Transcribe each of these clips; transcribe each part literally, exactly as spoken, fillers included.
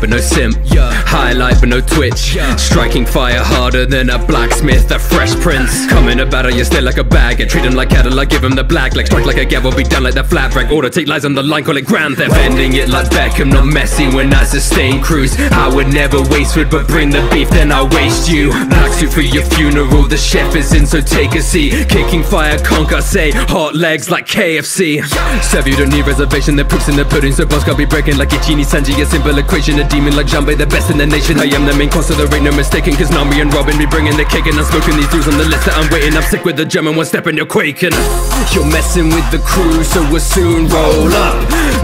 but no simp. Highlight but no twitch. Striking fire harder than a blacksmith, a fresh prince. Come in a battle, you stare like a bag and treat him like cattle, I give him the black. Like strike like a gavel, be down like the flat rack. Order, take lies on the line, call it grand theft. Ending it like Beckham, not Messi when I sustain cruise. I would never waste food, but bring the beef, then I waste you. Black suit for your funeral, the chef is in, so take a seat. Kicking fire, conquer, say, hot legs like K F C. Serve, you don't need reservation, the proof's in the pudding, so boss gotta be breaking like a genie, Sanji, a simple equation. A demon like Jambé, the best in the nation. I am the main course, so there ain't no mistaking, cause Nami and Robin be bringing the cake, and I'm smoking these dudes on the list that I'm waiting. I'm sick with the German, one step and you're quaking. You're messing with the crew, so we'll soon roll up.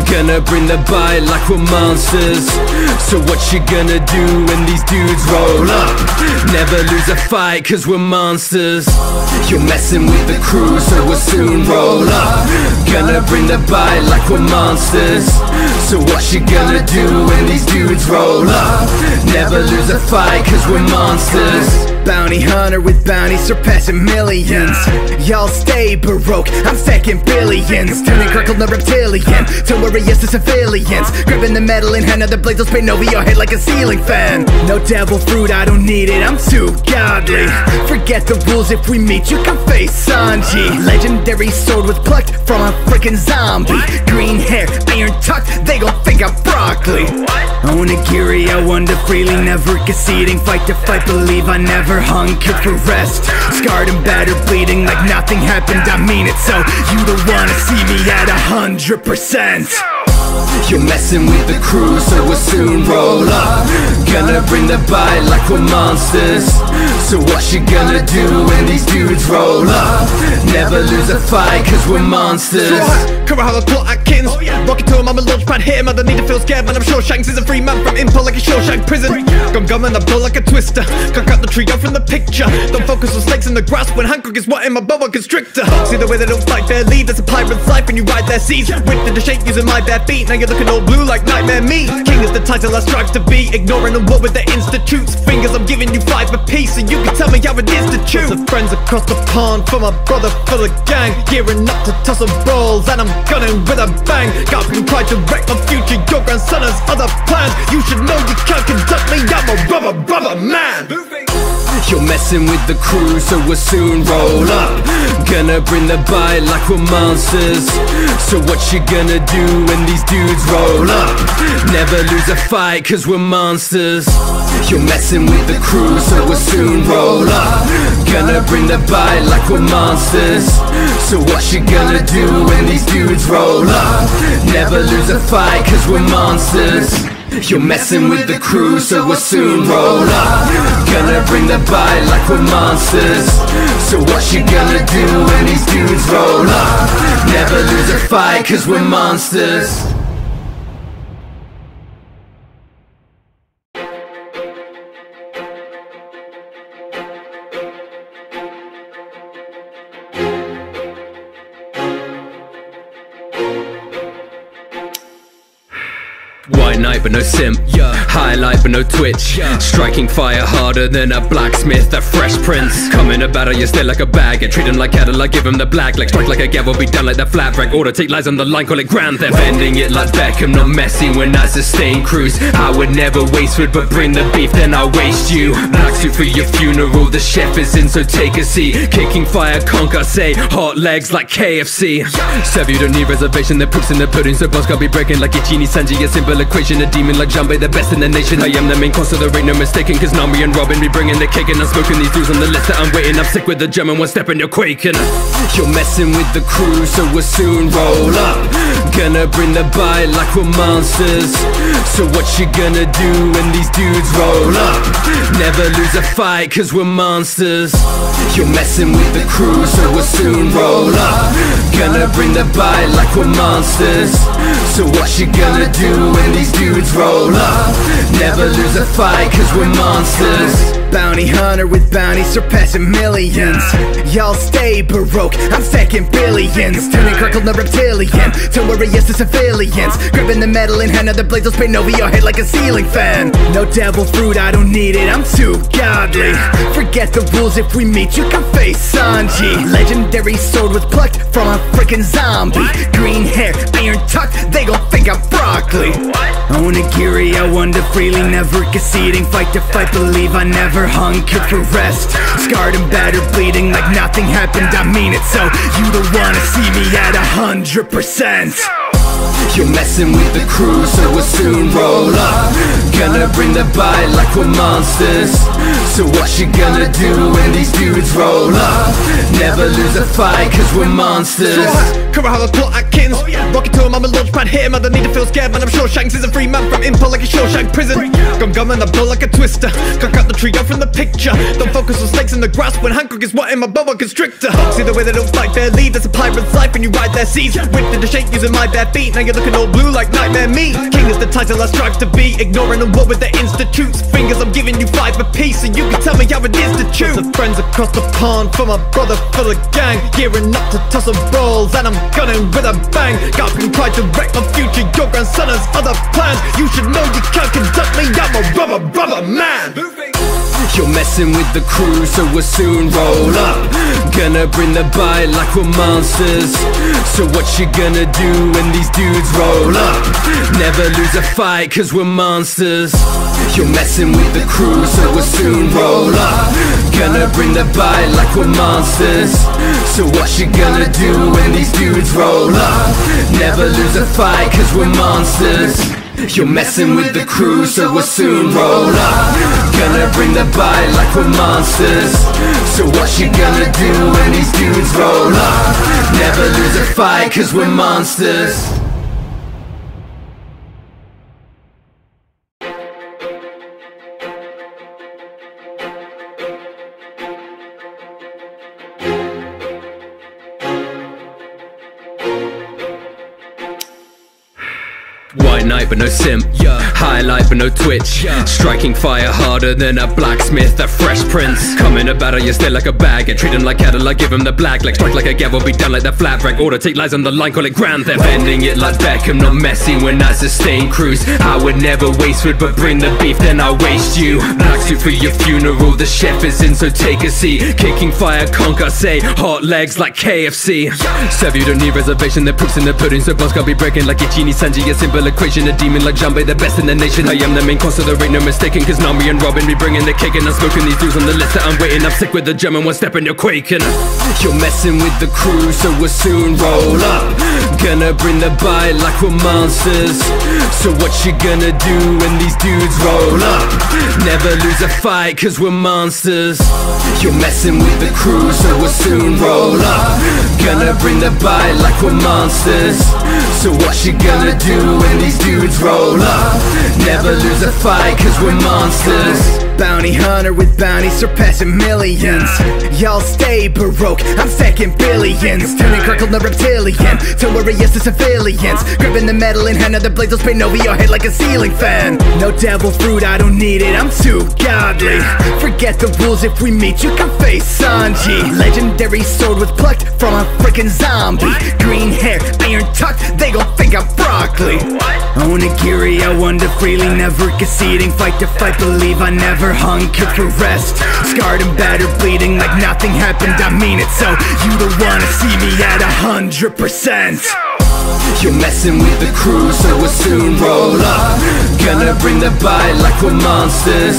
Gonna bring the bite like we're monsters. So what you gonna do when these dudes roll up? Never lose a fight, cause we're monsters. You're messing with the crew, so we'll soon roll up. Gonna bring the bite like we're monsters. So what you gonna do when these dudes roll up? Never lose a fight, cause we're monsters. Bounty hunter with bounties surpassing millions. Y'all stay baroque, I'm stacking billions. Turning crackled the reptilian to warriors to civilians. Gripping the metal in hand of the blades, they'll spin over your head like a ceiling fan. No devil fruit, I don't need it, I'm too godly. Forget the rules, if we meet you can face Sanji. Legendary sword was plucked from a freaking zombie. Green hair, iron tucked, they gon' think I'm broccoli. Onigiri, I wander freely, never conceding. Fight to fight, believe I never hung, kicked for rest. Scarred and battered, bleeding like nothing happened, I mean it. So you don't wanna see me at a hundred percent. You're messing with the crew, so we'll soon roll up. Gonna bring the bite like we're monsters. So what you gonna do when these dudes roll up? Never lose a fight, cause we're monsters. Cover how I plot Atkins. Rocket to him, I'm a launch pad, hit him, I don't need to feel scared. Man, I'm sure Shanks is a free man from Impel like a Shawshank prison. Gum gum and I blow like a twister. Can't cut the tree off from the picture. Don't focus on snakes in the grass when Hancock is what in my boa constrictor. See the way they don't fight fairly, that's a pirate's life when you ride their seas. Whipped into shape using my bare feet, now you're looking all blue like nightmare me. King is the title I strive to be, ignoring the war with the institutes. Fingers, I'm giving you five apiece, so you can tell me how it is to choose. Lots of friends across the pond, for my brother, for the gang. Gearing up to toss and rolls, and I'm gunning with a bang. Got been tried to wreck my future, your grandson has other plans. You should know you can't conduct me, I'm a rubber, rubber man. You're messing with the crew, so we'll soon roll up. Gonna bring the bite like we're monsters. So what you gonna do when these dudes roll up? Never lose a fight, cause we're monsters. You're messing with the crew, so we'll soon roll up. Gonna bring the bite like we're monsters. So what you gonna do when these dudes roll up? Never lose a fight, cause we're monsters. You're messing with the crew, so we'll soon roll up. Gonna bring the bite like we're monsters. So what you gonna do when these dudes roll up? Never lose a fight, cause we're monsters. White knight but no simp, yeah. Highlight but no twitch, yeah. Striking fire harder than a blacksmith, a fresh prince. Come in a battle, you stare like a bag and treat him like cattle, I give him the black. Like strike like a gavel, be down like the flat rack. Order, take lies on the line, call it grand theft. Ending it like Beckham, not Messi when I sustain cruise. I would never waste food, but bring the beef, then I waste you. Black suit for your funeral, the chef is in, so take a seat. Kicking fire, conquer, say, hot legs like K F C. Serve, you don't need reservation, the proof's in the pudding, so boss gotta be breaking like a genie, Sanji, a simple equation. A demon like Jambé, the best in the nation. I am the main course, so there ain't no mistaking, cause Nami and Robin be bringing the cake, and I'm smoking these dudes on the list that I'm waiting. I'm sick with the German, one step and you're quaking. You're messing with the crew, so we'll soon roll up. Gonna bring the bite like we're monsters. So what you gonna do when these dudes roll up? Never lose a fight, cause we're monsters. You're messing with the crew, so we'll soon roll up. Gonna bring the bite like we're monsters. So what you gonna do when these dudes roll up? Never lose a fight, cause we're monsters. Bounty hunter with bounties surpassing millions. Y'all stay baroque, I'm stacking billions. Turning crackled the reptilian to warriors to civilians. Gripping the metal in hand of the blades, they'll spin over your head like a ceiling fan. No devil fruit, I don't need it, I'm too godly. Forget the rules, if we meet you can face Sanji. Legendary sword was plucked from a freaking zombie. What? Green hair, iron tuck, they gon' think I'm broccoli. What? Onigiri, I wonder freely, never conceding. Fight to fight, believe I never hunkered for rest. Scarred and battered, bleeding like nothing happened, I mean it. So you don't wanna see me at a hundred percent. You're messing with the crew, so we'll soon roll up. Gonna bring the bite like we're monsters. So what you gonna do when these dudes roll up? Never lose a fight, cause we're monsters. Kurahalas, Paul Atkins, rocket to him, I'm a launchpad, hit him, I don't need to feel scared, man. I'm sure Shanks is a free man from Impel like a Shawshank prison. Gum gum and I blow like a twister, can't cut the trio from the picture. Don't focus on snakes in the grass when Hancock is what in my boa constrictor. See the way they don't fight their lead, that's a pirate's life when you ride their seas. Whipped into shape using my bare feet, now you're looking all blue like nightmare meat. King is the title I strive to be, ignoring the war with the institutes. Fingers, I'm giving you five apiece, and so you can tell me how it is to choose. Lots of friends across the pond, for my brother full of gang, gearing up to tussle brawls, and I'm gunning with a bang. Garping pride to wreck my future, your grandson has other plans. You should know you can't conduct me, I'm a rubber, rubber man. You're messing with the crew, so we'll soon roll up. Gonna bring the bite like we're monsters. So what you gonna do when these dudes roll up? Never lose a fight, cause we're monsters. You're messing with the crew, so we'll soon roll up. Gonna bring the bite like we're monsters. So what you gonna do when these dudes roll up? Never lose a fight, cause we're monsters. You're messing with the crew, so we'll soon roll up. Gonna bring the bite like we're monsters. So what you gonna do when these dudes roll up? Never lose a fight, cause we're monsters. White knight but no simp, yeah. Highlight but no twitch, yeah. Striking fire harder than a blacksmith, a fresh prince. Come in a battle, you stay like a bag, and treat him like cattle, I give him the black. Like strike like a gavel, be down like that flat rack. Order, take lies on the line, call it grand theft. Bending it like Beckham, not messy when I sustain cruise. I would never waste food, but bring the beef, then I waste you. Black suit for your funeral, the chef is in, so take a seat. Kicking fire, conquer, say, hot legs like K F C. Serve, you don't need reservation, the proof's in the pudding, so bones can't be breaking like a genie. Sanji, a simple equation, a demon like Jambé, the best in the nation. I am the main course, so there ain't no mistaking, cause Nami and Robin be bringing the cake, and I'm smoking these dudes on the list that I'm waiting. I'm sick with the German, one step and you're quaking. You're messing with the crew, so we'll soon roll up. Gonna bring the bite like we're monsters. So what you gonna do when these dudes roll up? Never lose a fight, cause we're monsters. You're messing with the crew, so we'll soon roll up. Gonna bring the bite like we're monsters. So what you gonna do when these dudes roll up? Never lose a fight, cause we're monsters. Bounty hunter with bounties surpassing millions. Y'all stay baroque, I'm stacking billions. Turning crackled no reptilian, to warriors to civilians. Gripping the metal in hand, other blades will spin over your head like a ceiling fan. No devil fruit, I don't need it, I'm too godly. Forget the rules, if we meet you can face Sanji. Legendary sword was plucked from a freaking zombie. Green hair, iron tuck, they gon' think I'm broccoli. Onigiri, I wonder freely, never conceding. Fight to fight, believe I never hunkered for rest. Scarred and battered, bleeding like nothing happened, I mean it. So you don't wanna see me at a hundred percent. You're messing with the crew, so we'll soon roll up. Gonna bring the bite like we're monsters.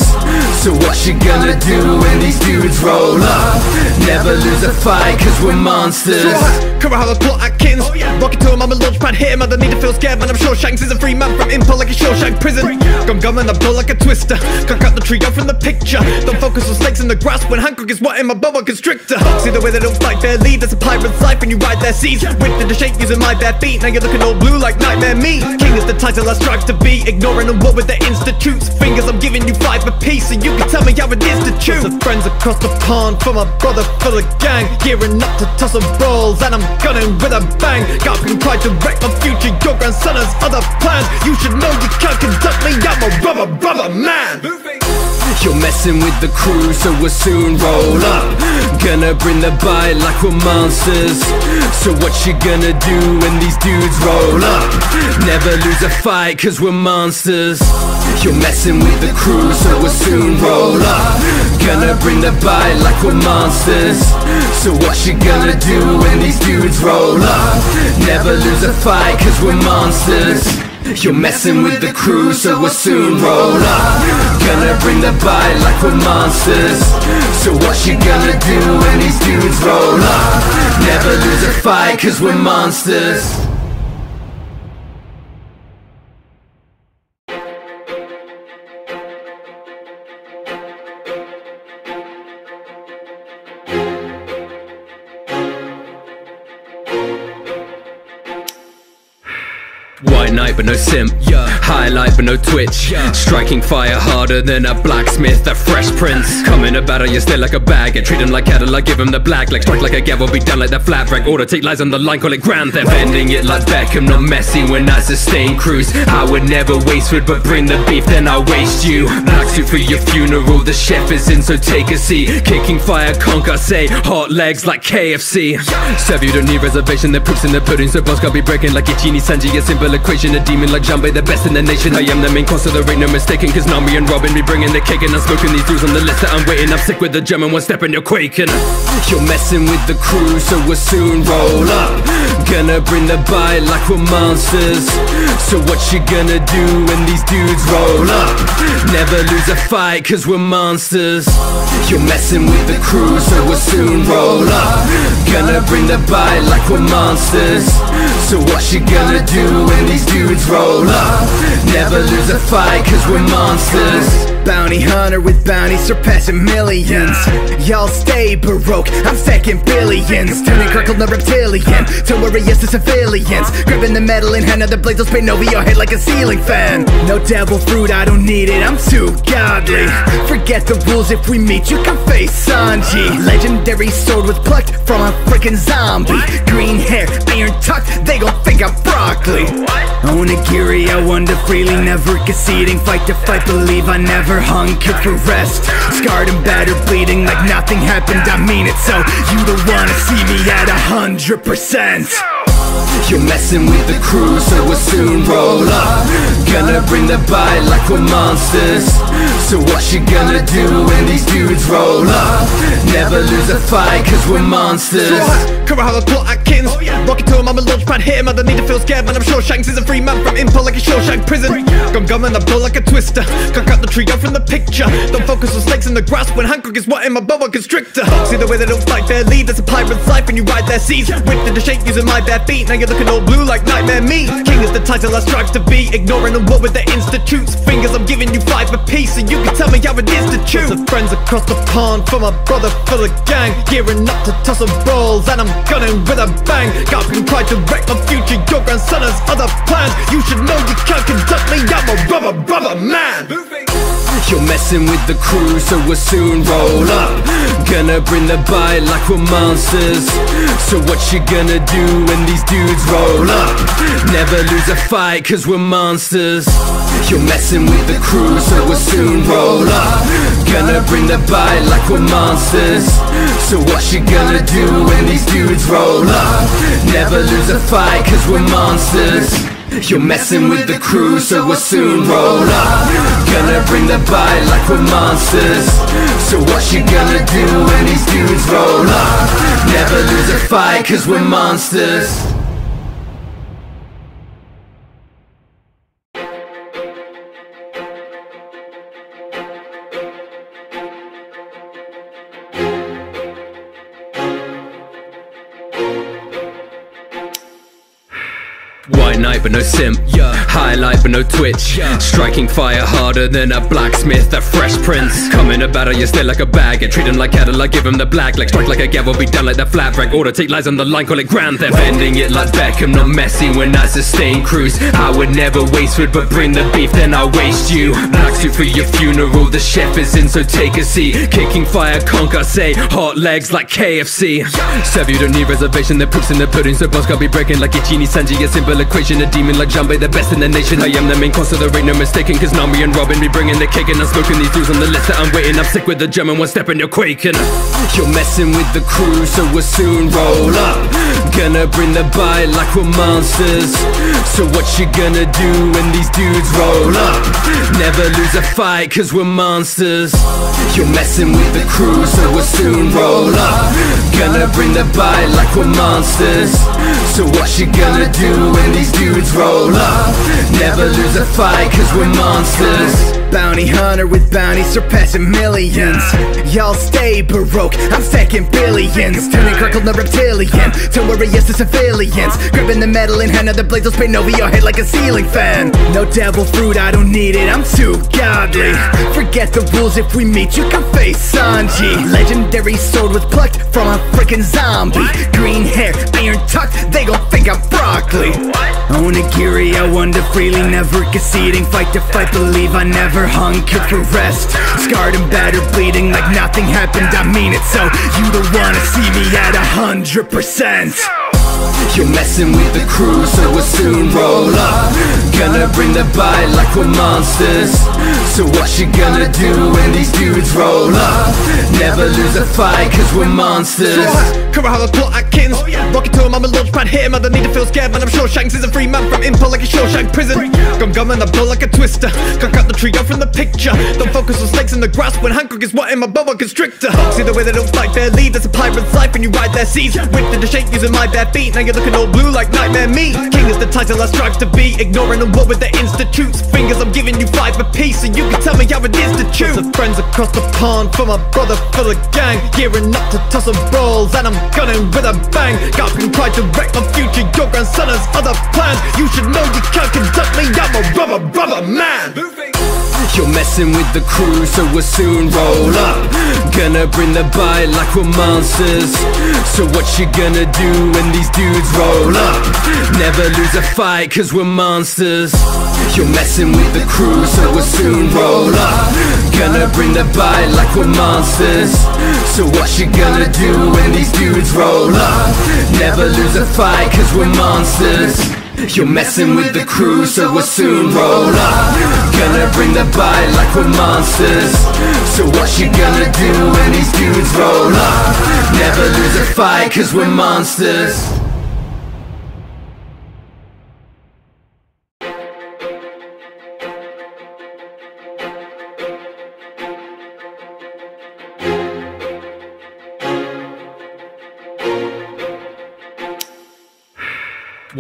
So what you gonna do when these dudes roll up? Never lose a fight, cause we're monsters. Kurahalas, Paul Atkins, rocket to him, I'm a launchpad, hit him, I don't need to feel scared, man. I'm sure Shanks is a free man from Impel like a Shawshank prison. Gum gum and I blow like a twister, can't cut the trio from the picture. Don't focus on snakes in the grass when Hancock is what in my boa constrictor. See the way they don't fight their lead, that's a pirate's life when you ride their seas. Whipped into shape using my bare feet, now you're looking all blue like nightmare meat. King is the title I strive to be, ignoring the war with the institutes. Fingers, I'm giving you five apiece, so you can tell me how it is to choose. Lots of friends across the pond, for my brother full of gang, gearing up to tussle brawls, and I'm gunning with a bang. Garping pride to wreck my future, your grandson has other plans. You should know you can't conduct me, I'm a rubber, rubber man. You're messing with the crew, so we'll soon roll up. Gonna bring the bite like we're monsters. So what you gonna do when these dudes roll up? Never lose a fight, cause we're monsters. You're messing with the crew, so we'll soon roll up. gonna bring the bite like we're monsters. So what you gonna do when these dudes roll up? Never lose a fight cause we're monsters. You're messing with the crew, so we'll soon roll up. Gonna bring the bite like we're monsters. So what you gonna do when these dudes roll up? Never lose a fight cause we're monsters. White knight but no simp, yeah. Highlight but no twitch, yeah. Striking fire harder than a blacksmith, the fresh prince. Come in a battle, you stare like a bag. And treat him like cattle, I give him the black. Like strike like a gavel, be down like the flat rack. Order, take lies on the line, call it grand theft. Ending it like Beckham, not messy when I sustain cruise. I would never waste food, but bring the beef, then I waste you. Black suit for your funeral, the chef is in, so take a seat. Kicking fire, conquer, say, hot legs like K F C. Serve, you don't need reservation, the proof's in the pudding. So boss can't be breaking like Ichini Sanji, a simple equation, a demon like Jambé, the best in the nation. I am the main course, so there ain't no mistaking. Cause Nami and Robin be bringing the cake, and I'm smoking these dudes on the list that I'm waiting. I'm sick with the German, one step and you're quaking. You're messing with the crew, so we'll soon roll up. Gonna bring the bite like we're monsters. So what you gonna do when these dudes roll up? Never lose a fight cause we're monsters. You're messing with the crew, so we'll soon roll up. Gonna bring the bite like we're monsters. So what you gonna do when these dudes roll up? Never lose a fight cause we're monsters. Bounty hunter with bounties surpassing millions. Y'all stay baroque, I'm stacking billions. Turning crackled the reptilian to warriors to civilians. Gripping the metal in hand of the blades, they'll spin over your head like a ceiling fan. No devil fruit, I don't need it, I'm too godly. Forget the rules, if we meet you can face Sanji. Legendary sword was plucked from a freaking zombie. Green hair, iron tucked, they gon' think I'm broccoli. Onigiri, I wander freely, never conceding. Fight to fight, believe I never hunkered for rest. Scarred and battered, bleeding like nothing happened. I mean it, so you don't wanna see me at a hundred percent. You're messing with the crew, so we'll soon roll up. Gonna bring the bite like we're monsters. So what you gonna do when these dudes roll up? Never lose a fight cause we're monsters. So hot, Karahala plot Atkins. Rocket to him, I'm a launchpad, hit him, I don't need to feel scared. Man, I'm sure Shanks is a free man from Impel like a Shawshank prison. Gum gum and I blow like a twister. Can't cut the tree out from the picture. Don't focus on snakes in the grass when Hancock is what in my boa constrictor. See the way they don't fight their lead, that's a pirate's life when you ride their seas. Whipped into shape using my bare feet, now you're looking all blue like nightmare meat. King is the title I strive to be, ignoring the war with the institutes. Fingers, I'm giving you five apiece, so you can tell me how it is to choose. Lots of friends across the pond for my brother for the gang. Gearing up to toss and rolls, and I'm gunning with a bang. Got been tried to wreck my future, your grandson has other plans. You should know you can't conduct me, I'm a rubber, rubber man. You're messing with the crew, so we'll soon roll up. Gonna bring the bite like we're monsters. So what you gonna do when these dudes roll up? Never lose a fight cause we're monsters. You're messing with the crew, so we'll soon roll up. Gonna bring the bite like we're monsters. So what you gonna do when these dudes roll up? Never lose a fight cause we're monsters. You're messing with the crew, so we'll soon roll up. Gonna bring the bite like we're monsters. So what you gonna do when these dudes roll up? Never lose a fight cause we're monsters. White knight but no simp, yeah. Highlight but no twitch, yeah. Striking fire harder than a blacksmith, the fresh prince. Come in a battle, you stare like a bag. And treat him like cattle, I give him the black. Like strike like a gavel, be down like the flat rack. Order, take lies on the line, call it grand theft. Ending it like Beckham, not messy when I sustain cruise. I would never waste food, but bring the beef, then I waste you. Black suit for your funeral, the chef is in, so take a seat. Kicking fire, conquer, say, hot legs like K F C. Serve, you don't need reservation, the proof's in the pudding. So boss can't be breaking like Ichini Sanji, a simple equation, a demon like Jambé, the best in the nation. I am the main cause, so there ain't no mistaking, cause Nami and Robin be bringing the cake. And I'm smoking these dudes on the list that I'm waiting. I'm sick with the German, one step and you're quaking. You're messing with the crew, so we'll soon roll up. Gonna bring the bite like we're monsters. So what you gonna do when these dudes roll up? Never lose a fight, cause we're monsters. You're messing with the crew, so we'll soon roll up. Gonna bring the bite like we're monsters. So what you gonna do when these dudes roll up? Never lose a fight, cause we're monsters. Bounty hunter with bounties surpassing millions. Y'all stay baroque, I'm stacking billions. Turning Kirkle the reptilian, to warriors to civilians. Gripping the metal in hand, other blades will spin over your head like a ceiling fan. No devil fruit, I don't need it, I'm too godly. Forget the rules, if we meet you can face Sanji. Legendary sword was plucked from a freaking zombie. Green hair, iron tucked, they gon' think I'm broccoli. Onigiri, I wonder freely, never conceding. Fight to fight, believe I never hung, kicked for rest. Scarred and battered, bleeding like nothing happened. I mean it, so you don't wanna see me at a hundred percent. You're messing with the crew, so we'll soon roll up. Gonna bring the bite like we're monsters. So what you gonna do when these dudes roll up? Never lose a fight, cause we're monsters. Karahalas, plot Atkins. Rocket to him, I'm a launchpad, hit him, I don't need to feel scared. Man, I'm sure Shanks is a free man from Impel like a Shawshank prison. Gum gum and I'm dull like a twister. Can't cut the trio from the picture. Don't focus on snakes in the grass when Hancock is what in my boa constrictor. See the way they don't fight their lead, that's a pirate's life when you ride their seas. Whipped into shape using my bare feet. Now you're looking all blue like nightmare meat. King is the title I strive to be. Ignoring the war with the institutes. Fingers, I'm giving you five apiece, so you can tell me how it is to chew. Lots of friends across the pond, for my brother, for the gang. Gearing up to tussle brawls, and I'm gunning with a bang. Garping pride to wreck my future, your grandson has other plans. You should know you can't conduct me, I'm a rubber, rubber man. You're messing with the crew, so we'll soon roll up. Gonna bring the bite like we're monsters. So what you gonna do when these dudes roll up? Never lose a fight, cause we're monsters. You're messing with the crew, so we'll soon roll up. Gonna bring the bite like we're monsters. So what you gonna do when these dudes roll up? Never lose a fight, cause we're monsters. You're messing with the crew, so we'll soon roll up. Gonna bring the bite like we're monsters. So what you gonna do when these dudes roll up? Never lose a fight, cause we're monsters.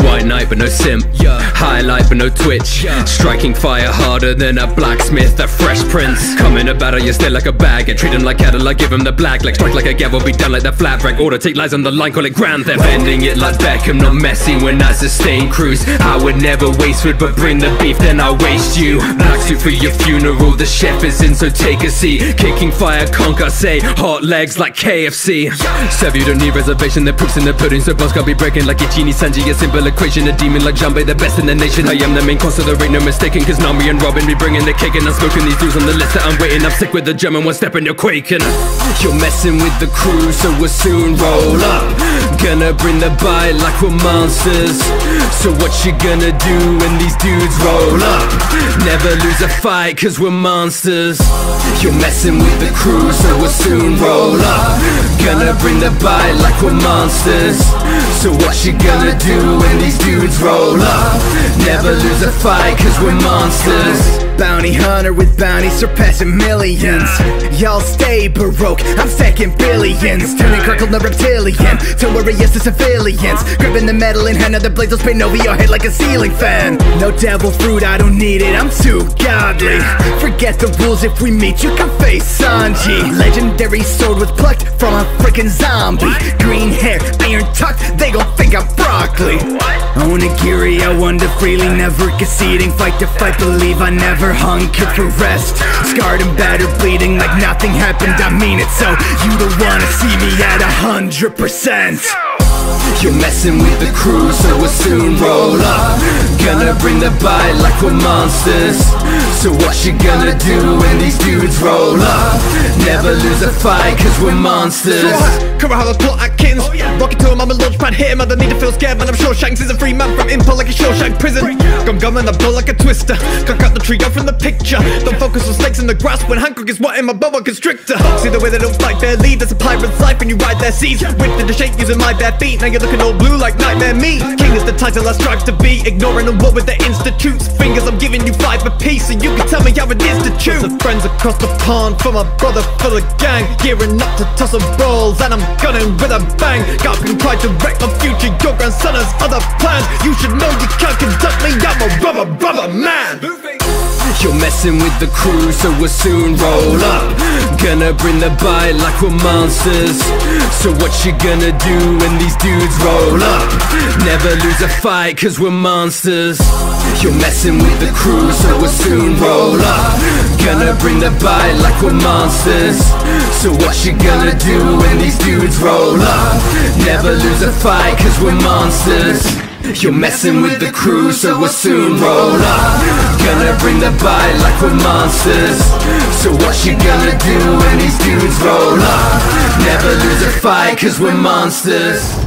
White knight but no simp, yeah. Highlight but no twitch, yeah. Striking fire harder than a blacksmith, a fresh prince. Come in a battle, you stay like a bag, and treat him like cattle, I give him the black leg. Strike like a gavel, be down like the flat rag. Order, take lies on the line, call it grand theft. Bending it like Beckham, not messy when I sustain cruise. I would never waste food, but bring the beef, then I waste you. Black suit for your funeral, the chef is in, so take a seat. Kicking fire, conquer, say, hot legs like K F C. Serve, you don't need reservation, the proof's in the pudding, so bones can't be breaking like Ichini Sanji, a simple equation, a demon like Jambé, the best in the nation. I am the main cause, so there ain't no mistaking, cause Nami and Robin be bringing the cake. And I'm smoking these dudes on the list that I'm waiting. I'm sick with the German, one step and you're quaking. You're messing with the crew, so we'll soon roll up. Gonna bring the bite like we're monsters. So what you gonna do when these dudes roll up? Never lose a fight, cause we're monsters. You're messing with the crew, so we'll soon roll up. Gonna bring the bite like we're monsters. So what you gonna do when these dudes roll up? Never lose a fight, cause we're monsters. Bounty hunter with bounties surpassing millions. Y'all stay baroque, I'm stacking billions. Turning Kirkle the reptilian, to warriors to civilians. Gripping the metal in hand, other blades will spin over your head like a ceiling fan. No devil fruit, I don't need it, I'm too godly. Forget the rules, if we meet you can face Sanji. Legendary sword was plucked from a freaking zombie. Green hair, iron tucked, they gon' think I'm broccoli. Onigiri, I wonder freely, never conceding. Fight to fight, believe I never hung, kicked for rest. Scarred and battered, bleeding like nothing happened. I mean it, so you don't wanna see me at a hundred percent. You're messing with the crew, so we'll soon roll up. Gonna bring the bite like we're monsters. So what you gonna do when these dudes roll up? Never lose a fight, cause we're monsters. Karahalos, plot Atkins. Rocket to him, I'm a launch pad. Hit him, I don't need to feel scared, man. I'm sure Shanks is a free man from Impel like a Shawshank prison. Gum gum and I blow like a twister. Can't cut the tree out from the picture. Don't focus on snakes in the grass when Hancock is what in my boa constrictor. See the way they don't fight fairly, that's a pirate's life when you ride their seas. Whipped into shape using my bare feet. Now you're looking all blue like nightmare meat. King is the title I strive to be. Ignoring the war with their institutes. Fingers, I'm giving you five apiece, so you can tell me how it is to choose. Lots of friends across the pond for my brother for the gang. Gearing up to toss and rolls, and I'm gunning with a bang. Got been tried to wreck my future, your grandson has other plans. You should know you can't conduct me, I'm a rubber, rubber man. You're messing with the crew, so we'll soon roll up. Gonna bring the bite like we're monsters. So what you gonna do when these dudes roll up? Never lose a fight, cause we're monsters. You're messing with the crew, so we'll soon roll up. Gonna bring the bite like we're monsters. So what you gonna do when these dudes roll up? Never lose a fight, cause we're monsters. You're messing with the crew, so we'll soon roll up. Gonna bring the bite like we're monsters. So what you gonna do when these dudes roll up? Never lose a fight, cause we're monsters.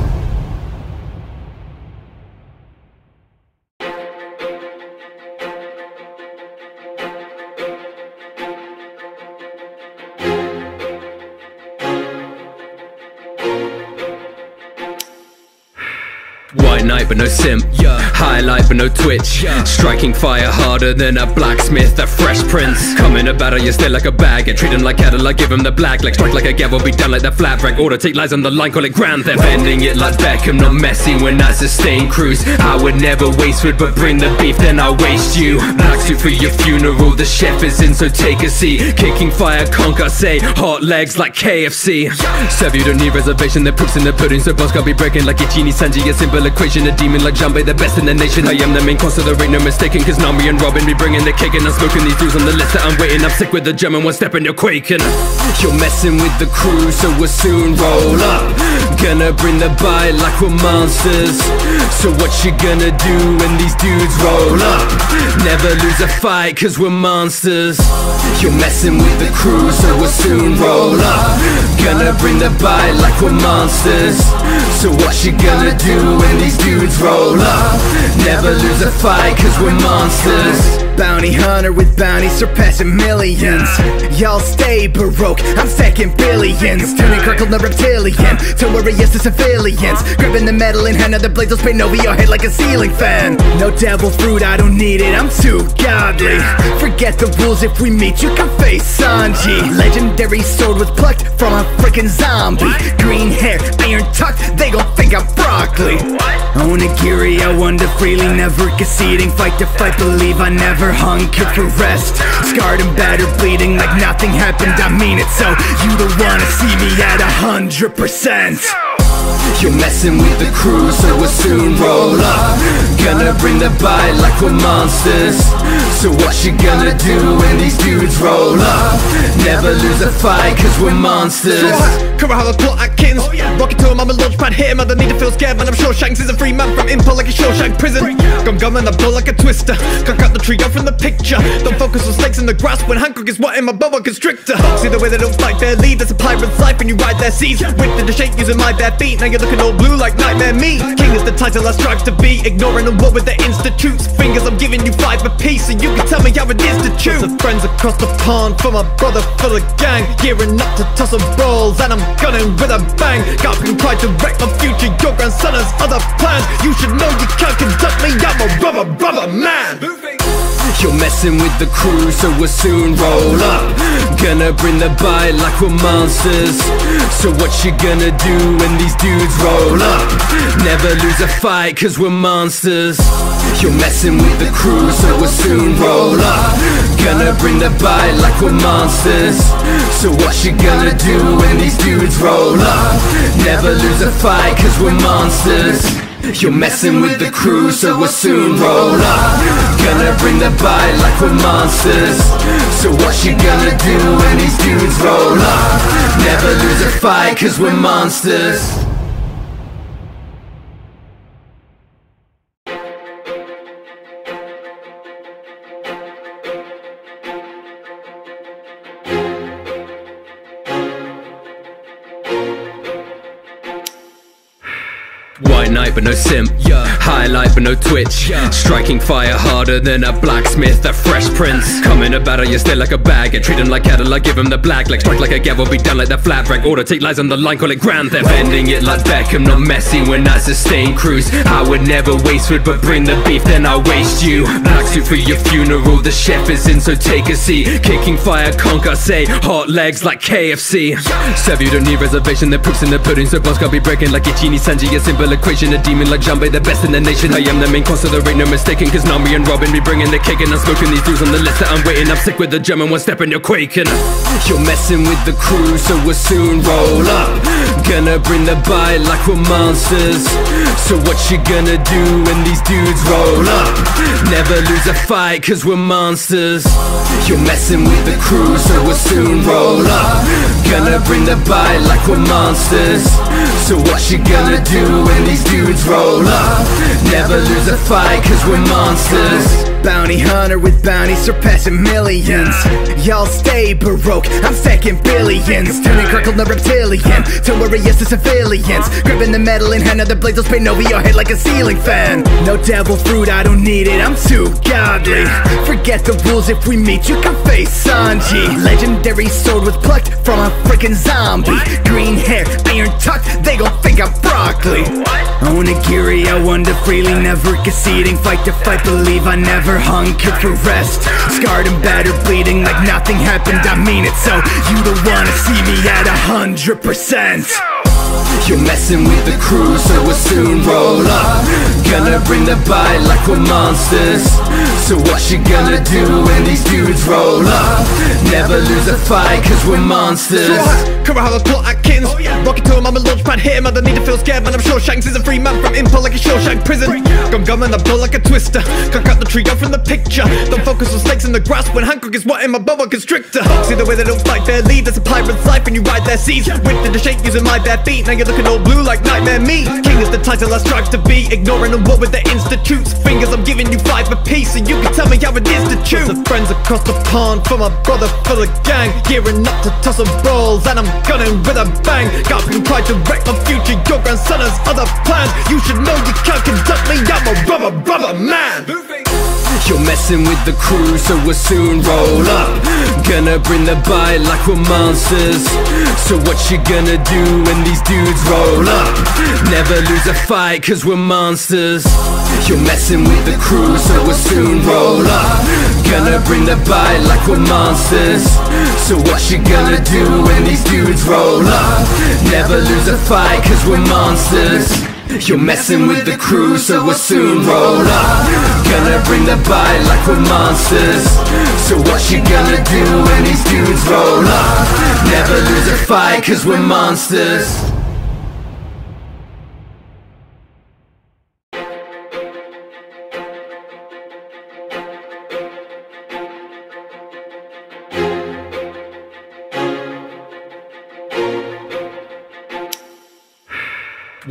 White knight but no simp, yeah. Highlight but no twitch, yeah. Striking fire harder than a blacksmith, a fresh prince. Come in a battle, you stare like a bag, and treat him like cattle, I give him the black. Like strike like a gavel, be down like the flat rack. Order, take lies on the line, call it grand theft. Ending it like Beckham, not messy when I sustain cruise. I would never waste food, but bring the beef, then I waste you. Blacksuit for your funeral, the chef is in, so take a seat. Kicking fire, conquer, say, hot legs like K F C. Serve you, don't need reservation, the proof's in the pudding, so boss can't be breaking like Ichini Sanji, a simple equation, a demon like Jambé, the best in the nation. I am the main course, so there ain't no mistaken, cause Nami and Robin be bringing the cake, and I'm smoking these dudes on the list that I'm waiting. I'm sick with the German, one step and you're quaking. You're messing with the crew, so we'll soon roll up. Gonna bring the bite like we're monsters. So what you gonna do when these dudes roll up? Never lose a fight, cause we're monsters. You're messing with the crew, so we'll soon roll up. Gonna bring the bite like we're monsters. So what you gonna do when these dudes roll up? Never lose a fight, cause we're monsters. Bounty hunter with bounties surpassing millions. Y'all stay baroque, I'm stacking billions. Turning crackled the reptilian to warriors to civilians. Grabbing the metal in hand, other blades will spin over your head like a ceiling fan. No devil fruit, I don't need it, I'm too godly. Forget the rules, if we meet you can face Sanji. Legendary sword was plucked from a freaking zombie. Green hair, iron tucked, they gon' think I'm broccoli. Onigiri, I wander freely, never conceding. Fight to fight, believe I never hunkered for rest. Scarred and battered, bleeding like nothing happened, I mean it. So you don't wanna see me at a hundred percent. You're messing with the crew, so we'll soon roll up. Gonna bring the bite like we're monsters. So what you gonna do when these dudes roll up? Never lose a fight, cause we're monsters. Karahalos, plot Atkins. Rocket to him, I'm a launch pad. Hit him, I don't need to feel scared, man. I'm sure Shanks is a free man from Impel like a Shawshank prison. Gum gum and I blow like a twister. Can't cut the tree out from the picture. Don't focus on snakes in the grass when Hancock is what in my boa constrictor. See the way they don't fight fairly, that's a pirate's life when you ride their seas. Whipped into shape using my bare feet. Now you're looking all blue like nightmare meat. King is the title I strive to be. Ignoring the war with their institutes. Fingers, I'm giving you five apiece, so you can tell me how it is to choose. Lots of friends across the pond for my brother for the gang. Gearing up to toss and rolls, and I'm gunning with a bang. Got been tried to wreck my future, your grandson has other plans. You should know you can't conduct me, I'm a rubber, rubber man. You're messing with the crew, so we'll soon roll up. Gonna bring the bite like we're monsters. So what you gonna do when these dudes roll up? Never lose a fight, cause we're monsters. You're messing with the crew, so we'll soon roll up. Gonna bring the bite like we're monsters. So what you gonna do when these dudes roll up? Never lose a fight, cause we're monsters. You're messing with the crew, so we'll soon roll up. Gonna bring the bite like we're monsters. So what you gonna do when these dudes roll up? Never lose a fight, cause we're monsters. White knight but no simp, yeah. Highlight but no twitch, yeah. Striking fire harder than a blacksmith, a fresh prince. Come in a battle, you stay like a bag, and treat him like cattle, I give him the black. Like strike like a gavel, be down like the flat rack. Order, take lies on the line, call it grand theft. Ending it like Beckham, not Messi when I sustain cruise. I would never waste food but bring the beef, then I waste you. Black suit for your funeral, the chef is in so take a seat. Kicking fire, conquer, say, hot legs like K F C. Serve you don't need reservation, the proof's in the pudding, so boss can't be breaking like Ichini Sanji, a simple equation. A demon like Jambé, the best in the nation. I am the main course, so there ain't no mistaking, cause Nami and Robin be bringing the cake. And I'm smoking these dudes on the list that I'm waiting. I'm sick with the German, one step and you're quaking. You're messing with the crew, so we'll soon roll up. Gonna bring the bite like we're monsters. So what you gonna do when these dudes roll up? Never lose a fight, cause we're monsters. You're messing with the crew, so we'll soon roll up. Gonna bring the bite like we're monsters. So what you gonna do when these dudes roll up? Never lose a fight, cause we're monsters. Bounty hunter with bounties surpassing millions. Y'all stay baroque, I'm stacking billions. Turning crackle the reptilian to warriors to civilians. Gripping the metal in hand, other blades will spin over your head like a ceiling fan. No devil fruit, I don't need it, I'm too godly. Forget the rules, if we meet you can face Sanji. Legendary sword was plucked from a freaking zombie. Green hair, iron tucked, they gon' think I'm broccoli. Onigiri, I wonder freely, never conceding. Fight to fight, believe I never hunkered for rest. Scarred and battered, bleeding like nothing happened. I mean it, so you don't wanna see me at a hundred percent. You're messing with the crew, so we'll soon roll up. Gonna bring the bite like we're monsters. So what you gonna do when these dudes roll up? Never lose a fight, cause we're monsters. Slaughter, Corral, plot Atkins. Rocket to him, I'm a launchpad, hit him, I don't need to feel scared. Man, I'm sure Shanks is a free man from Impel like a Shawshank prison. Gum gum and I'm dull like a twister. Can't cut the trio from the picture. Don't focus on snakes in the grass when Hancock is what in my boa constrictor. See the way they don't fight their lead, that's a pirate's life when you ride their seas. Whipped into shape using my bare feet, now you're looking all blue like nightmare meat. King is the title I strive to be, ignoring the war with the institutes. Fingers, I'm giving you five apiece, so you can tell me how it is to choose. Lots of friends across the pond, for my brother, for the gang, gearing up to toss and rolls, and I'm gunning with a bang. Got who tried to wreck my future, your grandson has other plans. You should know you can't conduct me, I'm a rubber, rubber man. You're messing with the crew, so we'll soon roll up. Gonna bring the bite like we're monsters. So what you gonna do when these dudes roll up? Never lose a fight, cause we're monsters. You're messing with the crew, so we'll soon roll up. Gonna bring the bite like we're monsters. So what you gonna do when these dudes roll up? Never lose a fight, cause we're monsters. You're messing with the crew, so we'll soon roll up. Gonna bring the bite like we're monsters. So what you gonna do when these dudes roll up? Never lose a fight, cause we're monsters.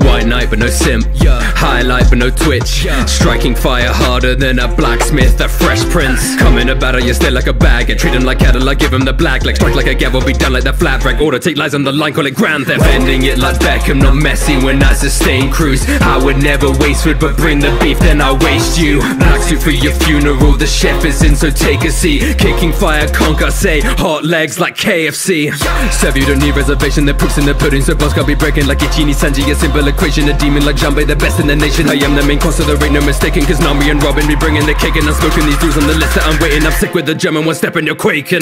White knight but no simp, yeah. Highlight but no twitch, yeah. Striking fire harder than a blacksmith, a fresh prince. Come in a battle, you stay like a bag, and treat him like cattle, I give him the black. Like strike like a gavel, be down like the flat rack. Order, take lies on the line, call it grand theft. Ending it like Beckham, not Messi when I sustain cruise. I would never waste food but bring the beef, then I waste you. Black suit for your funeral, the chef is in so take a seat. Kicking fire, conquer, say, hot legs like K F C. Serve you don't need reservation, the proof's in the pudding, so boss can't be breaking like Ichini Sanji, a simple equation. A demon like Jambé, the best in the nation. I am the main course, so there ain't no mistaking, cause Nami and Robin be bringing the cake. And I'm smoking these dudes on the list that I'm waiting. I'm sick with the German, one step and you're quaking.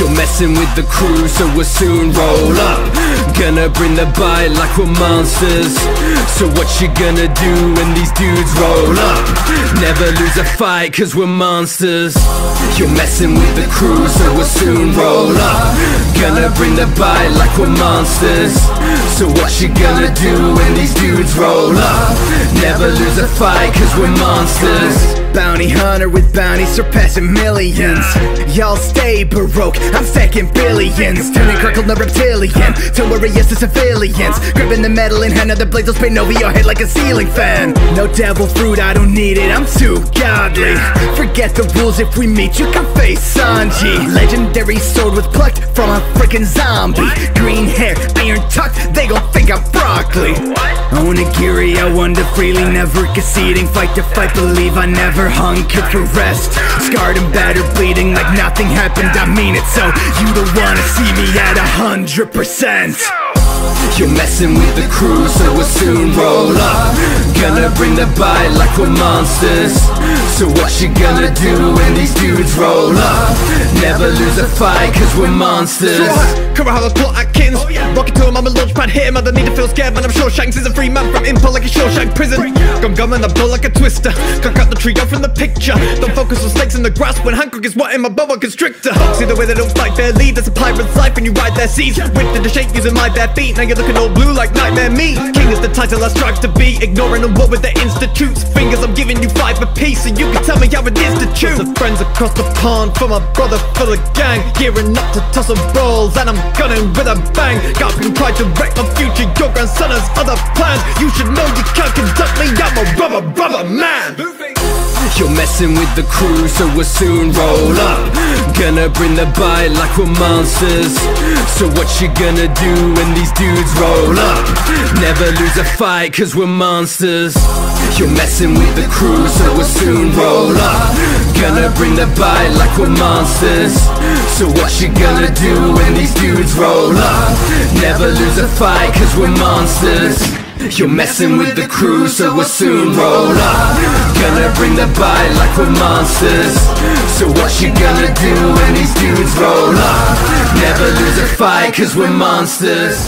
You're messing with the crew, so we'll soon roll up. Gonna bring the bite like we're monsters. So what you gonna do when these dudes roll up? Never lose a fight, cause we're monsters. You're messing with the crew, so we'll soon roll up. Gonna bring the bite like we're monsters. So what you gonna do when these dudes roll up? Never lose a fight, cause we're monsters. bounty hunter with bounties surpassing millions. Y'all stay baroque, I'm stacking billions. Turning crackled the reptilian to warriors to civilians. Gripping the metal in hand of the blades will spin over your head like a ceiling fan. No devil fruit, I don't need it, I'm too godly. Forget the rules, if we meet you can face Sanji. Legendary sword was plucked from a freaking zombie. Green hair, iron tucked, they gon' think I'm broccoli. Onigiri, I wander freely, never conceding. Fight to fight, believe I never hung, could for rest. Scarred and battered, bleeding like nothing happened, I mean it. So you don't wanna see me at a hundred percent. You're messing with the crew, so we'll soon roll up. Gonna bring the bite like we're monsters. So what you gonna do when these dudes roll up? Never lose a fight, cause we're monsters. Karahala plot Atkins, rocket to him, I'm a launchpad, hit him, I don't need to feel scared, man. I'm sure Shanks is a free man from Impel like a Shawshank prison. Gum gum and I blow like a twister, can't cut the trio from the picture. Don't focus on snakes in the grass when Hancock is what in my boa constrictor. See the way they don't fight fairly, that's a pirate's life when you ride their seas. Whipped into shape using my bare feet, now you're looking all blue like nightmare me. King is the title I strive to be, ignoring the war with the institutes. Fingers, I'm giving you five apiece, so you can tell me how it is to choose. Lots of friends across the pond, for my brother for the gang, gearing up to toss and rolls, and I'm gunning with a bang. Got been tried to wreck my future, your grandson has other plans. You should know you can't conduct me, I'm a rubber, rubber man. You're messing with the crew, so we'll soon roll up. Gonna bring the bite like we're monsters. So what you gonna do when these dudes roll up? Never lose a fight, cause we're monsters. You're messing with the crew, so we'll soon roll up. Gonna bring the bite like we're monsters. So what you gonna do when these dudes roll up? Never lose a fight, cause we're monsters. You're messing with the crew, so we'll soon roll up. Gonna bring the bite like we're monsters. So what you gonna do when these dudes roll up? Never lose a fight, cause we're monsters.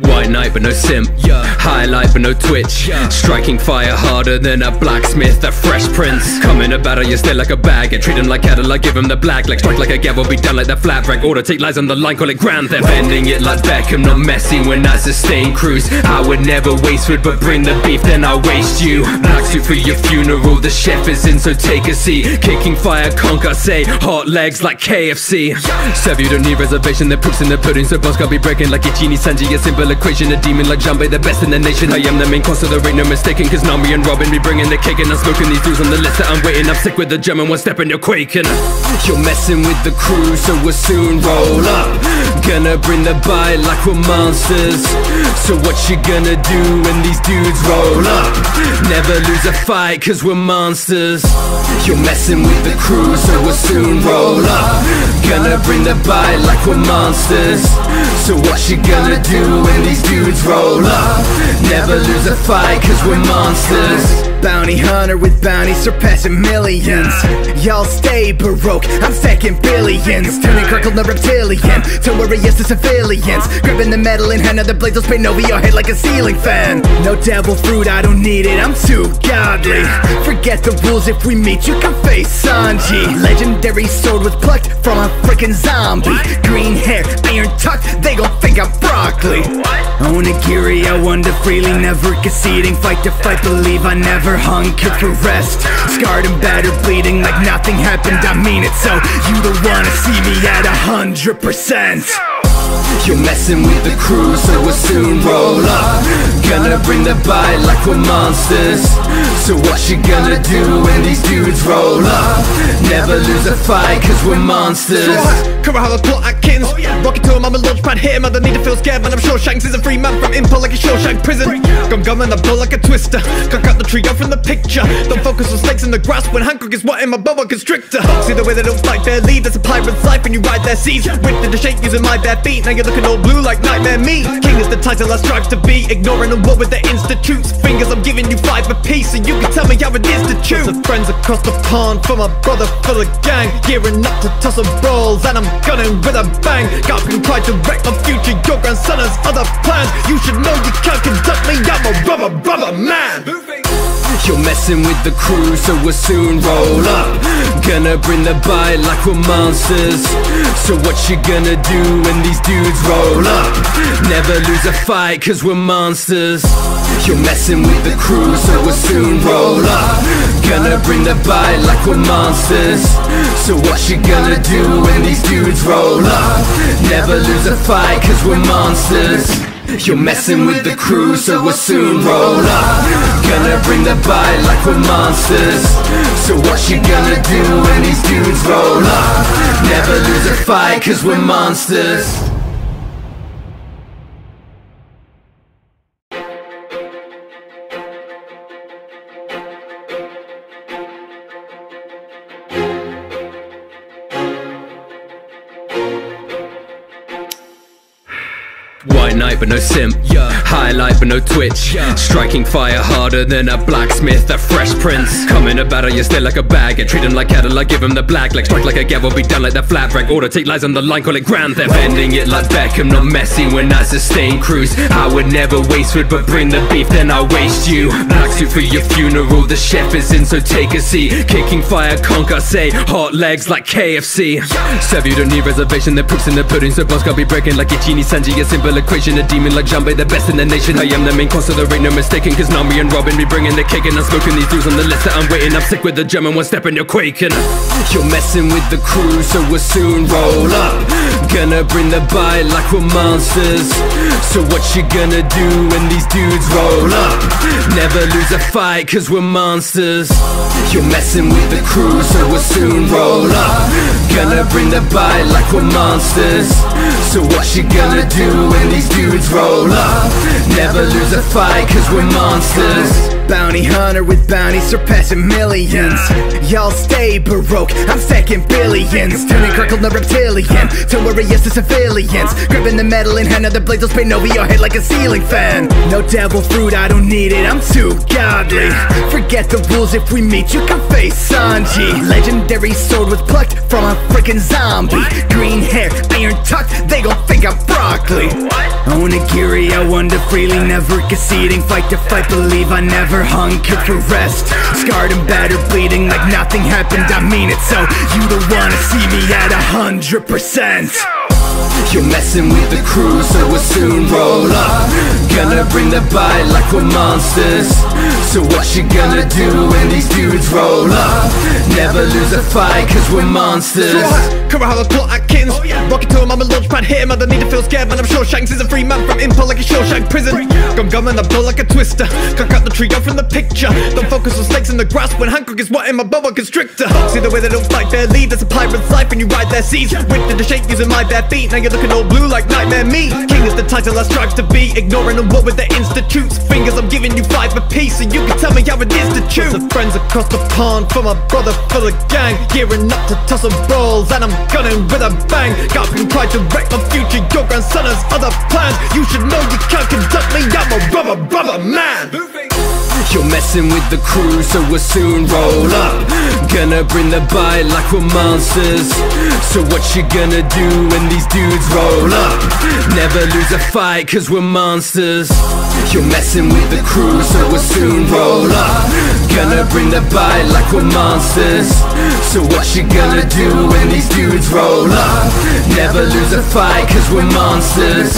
White knight but no simp, yeah. Highlight but no twitch, yeah. Striking fire harder than a blacksmith, a fresh prince. Come in a battle, you stare like a bag, and treat him like cattle, I give him the black. Like strike like a gavel, be down like the flat rack. Order, take lies on the line, call it grand theft. Ending it like Beckham, not messy when I sustain cruise. I would never waste food, but bring the beef, then I'll waste you. Black suit for your funeral, the chef is in, so take a seat. Kicking fire, conquer, say, hot legs like K F C. Serve you, don't need reservation, the proof's in the pudding, so boss can't be breaking like Ichini Sanji, a simple equation, a demon like Jambé, the best in the nation. I am the main course, so there ain't no mistaking, cause Nami and Robin be bringing the cake, and I'm smoking these dudes on the list that I'm waiting. I'm sick with the German, one step and you're quaking. You're messing with the crew, so we'll soon roll up. Gonna bring the bite like we're monsters. So what you gonna do when these dudes roll up? Never lose a fight, cause we're monsters. You're messing with the crew, so we'll soon roll up. Gonna bring the bite like we're monsters. So what you gonna do when these dudes roll up? Never lose a fight, cause we're monsters. Bounty hunter with bounties surpassing millions. Y'all stay baroque, I'm stacking billions. Turning crackled the reptilian to warriors to civilians. Gripping the metal in hand of the blades will spin over your head like a ceiling fan. No devil fruit, I don't need it, I'm too godly. Forget the rules, if we meet you can face Sanji. Legendary sword was plucked from a freaking zombie. Green hair, iron tucked, they gon' think I'm broccoli. Onigiri, I wander freely, never conceding. Fight to fight, believe I never hung, could for rest. Scarred and battered, bleeding like nothing happened, I mean it. So you don't wanna see me at a hundred percent. You're messing with the crew, so we'll soon roll up. Gonna bring the bite like we're monsters. So what you gonna do when these dudes roll up? Never lose a fight, cause we're monsters. Karahala plot Atkins, rocket to him, I'm a launchpad, hit him, I don't need to feel scared, man. I'm sure Shanks is a free man from Impel like a Shawshank prison. Gum gum and I blow like a twister, can't cut the trio from the picture. Don't focus on snakes in the grass when Hancock is what in my boa constrictor. See the way they don't fight their lead, that's a pirate's life when you ride their seas. Whipped into shape using my bare feet, now you're looking all blue like nightmare me. King is the title I strive to be, ignoring the war with the institutes. Fingers, I'm giving you five apiece, so you can tell me how it is to choose. Lots of friends across the pond, for my brother for the gang, gearing up to toss and rolls, and I'm gunning with a bang. Got been tried to wreck my future, your grandson has other plans. You should know you can't conduct me, I'm a rubber, rubber man. You're messing with the crew, so we'll soon roll up. Gonna bring the bite like we're monsters. So what you gonna do when these dudes roll up? Never lose a fight, cause we're monsters. You're messing with the crew, so we'll soon roll up. Gonna bring the bite like we're monsters. So what you gonna do when these dudes roll up? Never lose a fight, cause we're monsters. You're messing with the crew, so we'll soon roll up. Gonna bring the bite like we're monsters. So what you gonna do when these dudes roll up? Never lose a fight, cause we're monsters. White knight but no simp, yeah. Highlight but no twitch, yeah. Striking fire harder than a blacksmith, a fresh prince. Come in a battle, you stare like a bag, and treat him like cattle, I give him the black. Like strike like a gavel, be down like that flat rack. Order, take lies on the line, call it grand theft. Ending it like Beckham, not messy when I sustain cruise. I would never waste food, but bring the beef, then I waste you. Black suit for your funeral, the chef is in, so take a seat. Kicking fire, conquer, say, hot legs like K F C. Serve you, don't need reservation, the proof's in the pudding, so boss can't be breaking like a genie. Sanji, a simple equation, a demon like Jambé, the best in the nation. I am the main cause, so there ain't no mistaken, cause Nami and Robin be bringing the cake, and I'm smoking these dudes on the list that I'm waiting. I'm sick with the German, one step and you're quaking. You're messing with the crew, so we'll soon roll up. Gonna bring the bite like we're monsters. So what you gonna do when these dudes roll up? Never lose a fight, cause we're monsters. You're messing with the crew, so we'll soon roll up. Gonna bring the bite like we're monsters. So what you gonna do when these dudes roll up? Never lose a fight, cause we're monsters. Bounty hunter with bounties surpassing millions. Y'all stay baroque, I'm stacking billions. Turning Kirkle the reptilian to warriors to civilians. Gripping the metal in hand, other blades will spin over your head like a ceiling fan. No devil fruit, I don't need it, I'm too godly. Forget the rules, if we meet you can face Sanji. Legendary sword was plucked from a freaking zombie. Green hair, iron tucked, they gon' think I'm broccoli. Onigiri, I wonder freely, never conceding. Fight to fight, believe I never hunkered for rest. Scarred and battered, bleeding like nothing happened. I mean it, so you don't wanna see me at a hundred percent. You're messing with the crew, so we'll soon roll up. Gonna bring the bite like we're monsters. So what you gonna do when these dudes roll up? Never lose a fight, cause we're monsters. Corral of Plot Atkins, rocket to him, I'm a launch pad, hit him, I don't need to feel scared, man. I'm sure Shanks is a free man from Impel like a Shawshank prison. Gum gum and I blow like a twister, can't cut the trio from the picture. Don't focus on snakes in the grass when Hancock is what in my boa constrictor. See the way they don't fight their lead, that's a pirate's life when you ride their seas. Whipped into shape using my bare feet, now you're looking all blue like nightmare meat. King is the title I strive to be, ignoring them what with their institutes. Fingers I'm giving you five apiece, so you can tell me how it is to choose. Lots of friends across the pond, for my brother for the gang, gearing up to toss and balls, and I'm gunning with a bang. Got been tried to wreck my future, your grandson has other plans. You should know you can't conduct me, I'm a rubber, rubber man. You're messing with the crew, so we'll soon roll up. Gonna bring the bite like we're monsters. So what you gonna do when these dudes roll up? Never lose a fight, cause we're monsters. You're messing with the crew, so we'll soon roll up. Gonna bring the bite like we're monsters. So what you gonna do when these dudes roll up? Never lose a fight, cause we're monsters.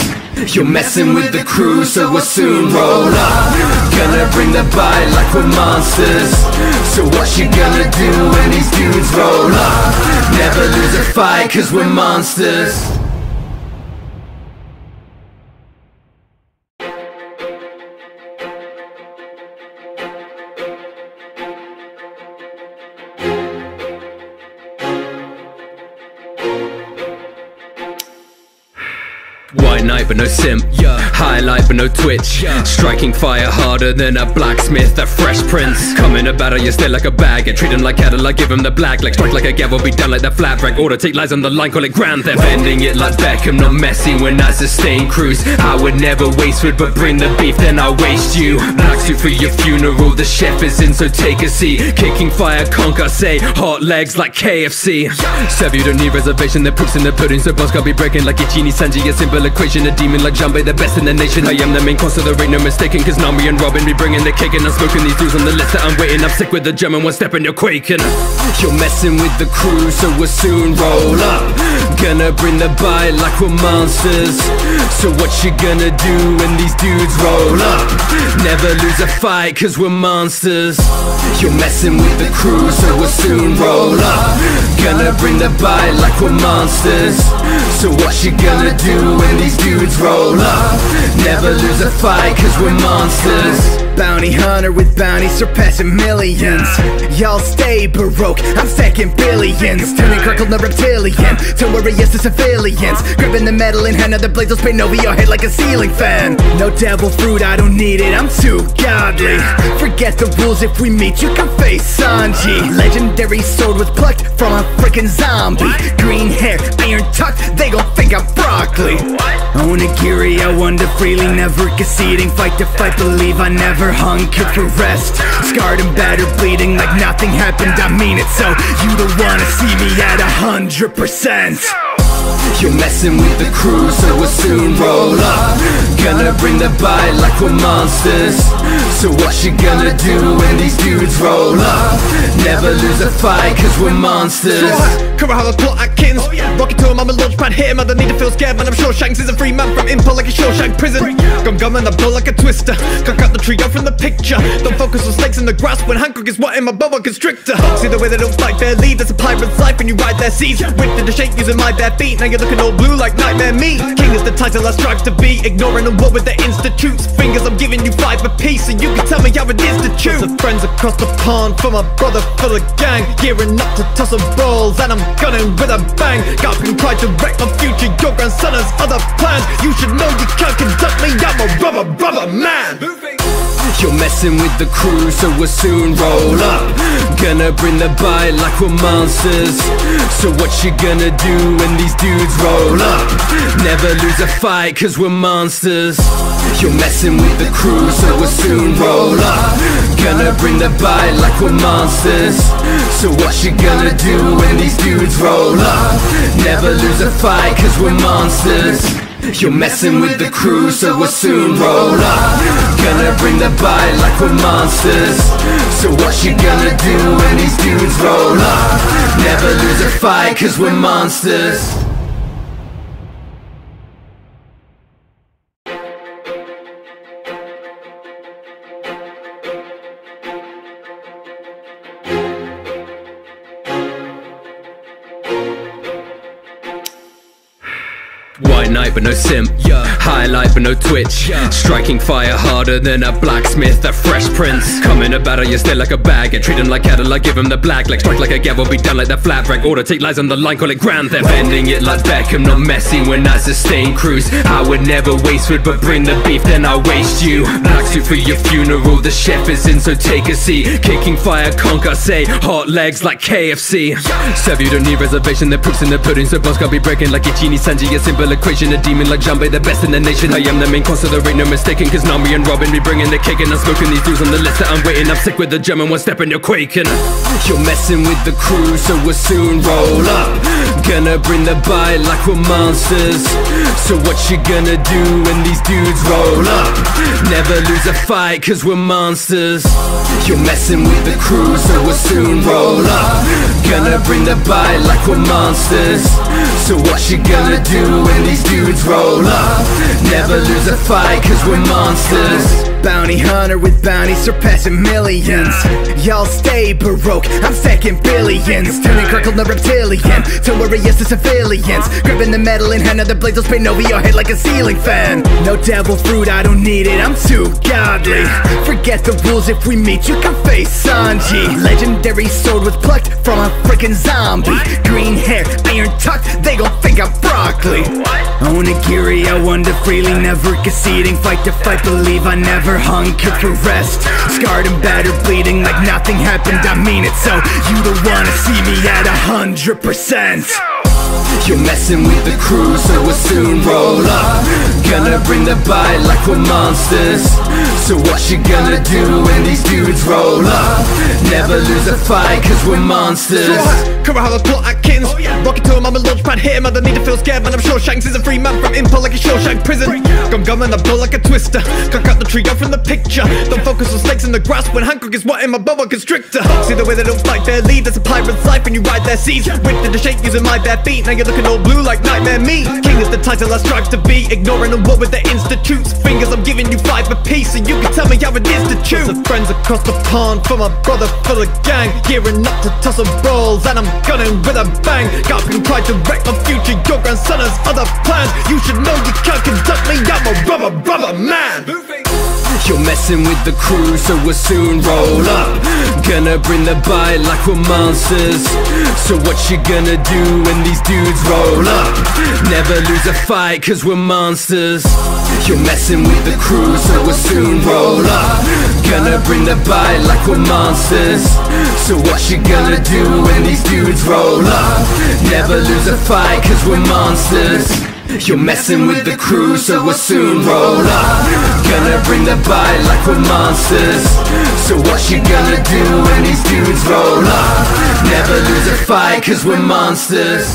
You're messing with the crew, so we'll soon roll up. Gonna bring the bite like we're monsters. So what you gonna do when these dudes roll up? Never lose a fight, cause we're monsters. White knight but no simp, yeah. Highlight but no twitch, yeah. Striking fire harder than a blacksmith, a fresh prince. Come in a battle, you stare like a bag, and treat him like cattle, I give him the black. Like strike like a gavel, be down like that flat rack. Order, take lies on the line, call it grand theft. Ending it like Beckham, not messy when I sustain cruise. I would never waste food, but bring the beef, then I waste you. Black suit for your funeral, the chef is in, so take a seat. Kicking fire, conquer, say, hot legs like K F C. Serve you, don't need reservation, the proof's in the pudding, so boss can't be breaking like a genie. Sanji, a simple simple equation. A demon like Jambé, the best in the nation. I am the main cause, so there ain't no mistaking. Cause Nami and Robin be bringing the cake, and I'm smoking these dudes on the list that I'm waiting. I'm sick with the German, one step and you're quaking. You're messing with the crew, so we'll soon roll up. Gonna bring the bite like we're monsters. So what you gonna do when these dudes roll up? Never lose a fight, cause we're monsters. You're messing with the crew, so we'll soon roll up. Gonna bring the bite like we're monsters. So what you gonna do when these dudes roll up? Never lose a fight, cause we're monsters. Bounty hunter with bounties surpassing millions. Y'all stay baroque, I'm stacking billions. Turning crackled the reptilian to warriors to civilians. Gripping the metal in hand of the blades, they'll spin over your head like a ceiling fan. No devil fruit, I don't need it, I'm too godly. Forget the rules, if we meet you can face Sanji. Legendary sword was plucked from a freaking zombie. Green hair, iron tucked, they gon' think I'm broccoli. Onigiri, I wander freely, never conceding. Fight to fight, believe I never hunkered for rest. Scarred and battered, bleeding like nothing happened. I mean it, so you don't wanna see me at a hundred percent. You're messing with the crew, so we'll soon roll up. Gonna bring the bite like we're monsters. So what you gonna do when these dudes roll up? Never lose a fight, cause we're monsters. Karahala's plot Atkins. Rocket to him, I'm a launch pad, hit him, I don't need to feel scared, man. I'm sure Shanks is a free man from impulse like a Shawshank prison. Gum gum and I'm blow like a twister. Can't cut the trio from the picture. Don't focus on snakes in the grass when Hancock is what in my boa constrictor. See the way they don't fight their lead, that's a pirate's life when you ride their seas. Whipped into shape using my bare feet, now you're looking all blue like nightmare meat. King is the title I strive to be, ignoring the war with the institutes. Fingers, I'm giving you five apiece, so you can tell me how it is to choose. Lots of friends across the pond, for my brother full of gang. Gearing up to toss some balls, and I'm gunning with a bang. Got been tried to wreck my future, your grandson has other plans. You should know you can't conduct me, I'm a rubber, rubber man. You're messing with the crew, so we'll soon roll up. Gonna bring the bite like we're monsters. So what you gonna do when these dudes roll up? Never lose a fight, cause we're monsters. You're messing with the crew, so we'll soon roll up. Gonna bring the bite like we're monsters. So what you gonna do when these dudes roll up? Never lose a fight, cause we're monsters. You're messing with the crew, so we'll soon roll up. Gonna bring the bite like we're monsters. So what you gonna do when these dudes roll up? Never lose a fight, cause we're monsters. White knight but no simp, yeah. Highlight but no twitch, yeah. Striking fire harder than a blacksmith, a fresh prince. Come in a battle, you stay like a bag, and treat him like cattle, I give him the black. Like strike like a gavel, be down like that flat rack. Order, take lies on the line, call it grand theft. Bending it like Beckham, not messy when I sustain cruise. I would never waste food, but bring the beef, then I waste you. Black suit for your funeral, the chef is in, so take a seat. Kicking fire, conquer, say, hot legs like K F C. Serve, you don't need reservation, the proof's in the pudding, so boss can't be breaking like a genie. Sanji, a simple equation, a demon like Jambé, the best in the nation. I am the main cause, so there ain't no mistaking. Cause Nami and Robin be bringing the cake, and I'm smoking these dudes on the list that I'm waiting. I'm sick with the German, one step and you're quaking. You're messing with the crew, so we'll soon roll up. Gonna bring the bite like we're monsters. So what you gonna do when these dudes roll up? Never lose a fight, cause we're monsters. You're messing with the crew, so we'll soon roll up. Gonna bring the bite like we're monsters. So what you gonna do when these dudes roll up? Never lose a fight, cause we're monsters. Bounty hunter with bounties surpassing millions. Y'all stay baroque, I'm stacking billions. Turning crackled the reptilian to warriors to civilians. Gripping the metal in hand of the blades, they'll spin over your head like a ceiling fan. No devil fruit, I don't need it, I'm too godly. Forget the rules, if we meet you can face Sanji. Legendary sword was plucked from a freaking zombie. Green hair, iron tucked, they gon' think I'm broccoli. Onigiri, I wander freely, never conceding. Fight to fight, believe I never hunkered for rest. Scarred and battered, bleeding like nothing happened. I mean it, so you don't wanna see me at a hundred percent. You're messing with the crew, so we'll soon roll up. Gonna bring the bite like we're monsters. So what you gonna do when these dudes roll up? Never lose a fight cause we're monsters. Straw hat, Karahalas, plot Atkins, oh, yeah. Rocket to him, I'm a launchpad, hit him, I don't need to feel scared. Man, I'm sure Shanks is a free man from Impal like a Shawshank prison. Gum gum and I blow like a twister, can't cut the trio from the picture. Don't focus on snakes in the grass when Hancock is what in my boa constrictor. See the way they don't fight their lead, that's a pirate's life when you ride their seas. Whipped into shape using my bare feet, now you're looking all blue like nightmare meat. King is the title I strive to be, ignoring the war with the institutes. Fingers, I'm giving you five apiece, so you can tell me how it is to chew. Lots of friends across the pond, for my brother, for the gang, gearing up to tussle brawls, and I'm gunning with a bang. Garping pride to wreck my future, your grandson has other plans. You should know you can't conduct me, I'm a rubber, rubber man. You're messing with the crew, so we'll soon roll up. Gonna bring the bite like we're monsters. So what you gonna do when these dudes roll up? Never lose a fight, cause we're monsters. You're messing with the crew, so we'll soon roll up. Gonna bring the bite like we're monsters. So what you gonna do when these dudes roll up? Never lose a fight, cause we're monsters. You're messing with the crew, so we'll soon roll up. Gonna bring the bite like we're monsters. So what you gonna do when these dudes roll up? Never lose a fight, cause we're monsters.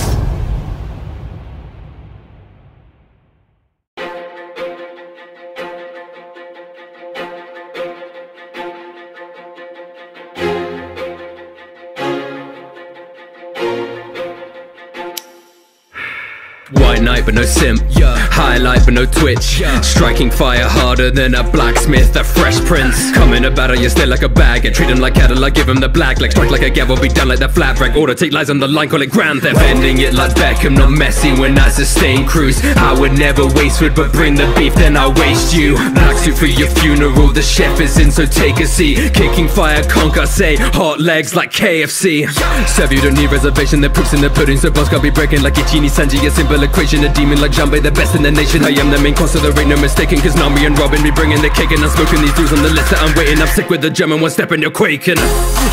White knight but no simp, yeah. Highlight but no twitch, yeah. Striking fire harder than a blacksmith, a fresh prince. Come in a battle, you stay like a bag, and treat him like cattle, I give him the black leg. Strike like a gavel, be down like the flat rag. Order, take lies on the line, call it grand theft. Bending it like Beckham, not messy when I sustain cruise. I would never waste food, but bring the beef, then I'll waste you. Black suit for your funeral, the chef is in, so take a seat. Kicking fire, conquer, say, hot legs like K F C. Serve you, don't need reservation, the proof's in the pudding, so bones can't be breaking like Ichini Sanji, a simple equation, a demon like Jambé, the best in the nation. I am the main cause, so there ain't no mistaking, cause Nami and Robin be bringing the cake, and I'm smoking these dudes on the list that I'm waiting. I'm sick with the German, one step and you're quaking.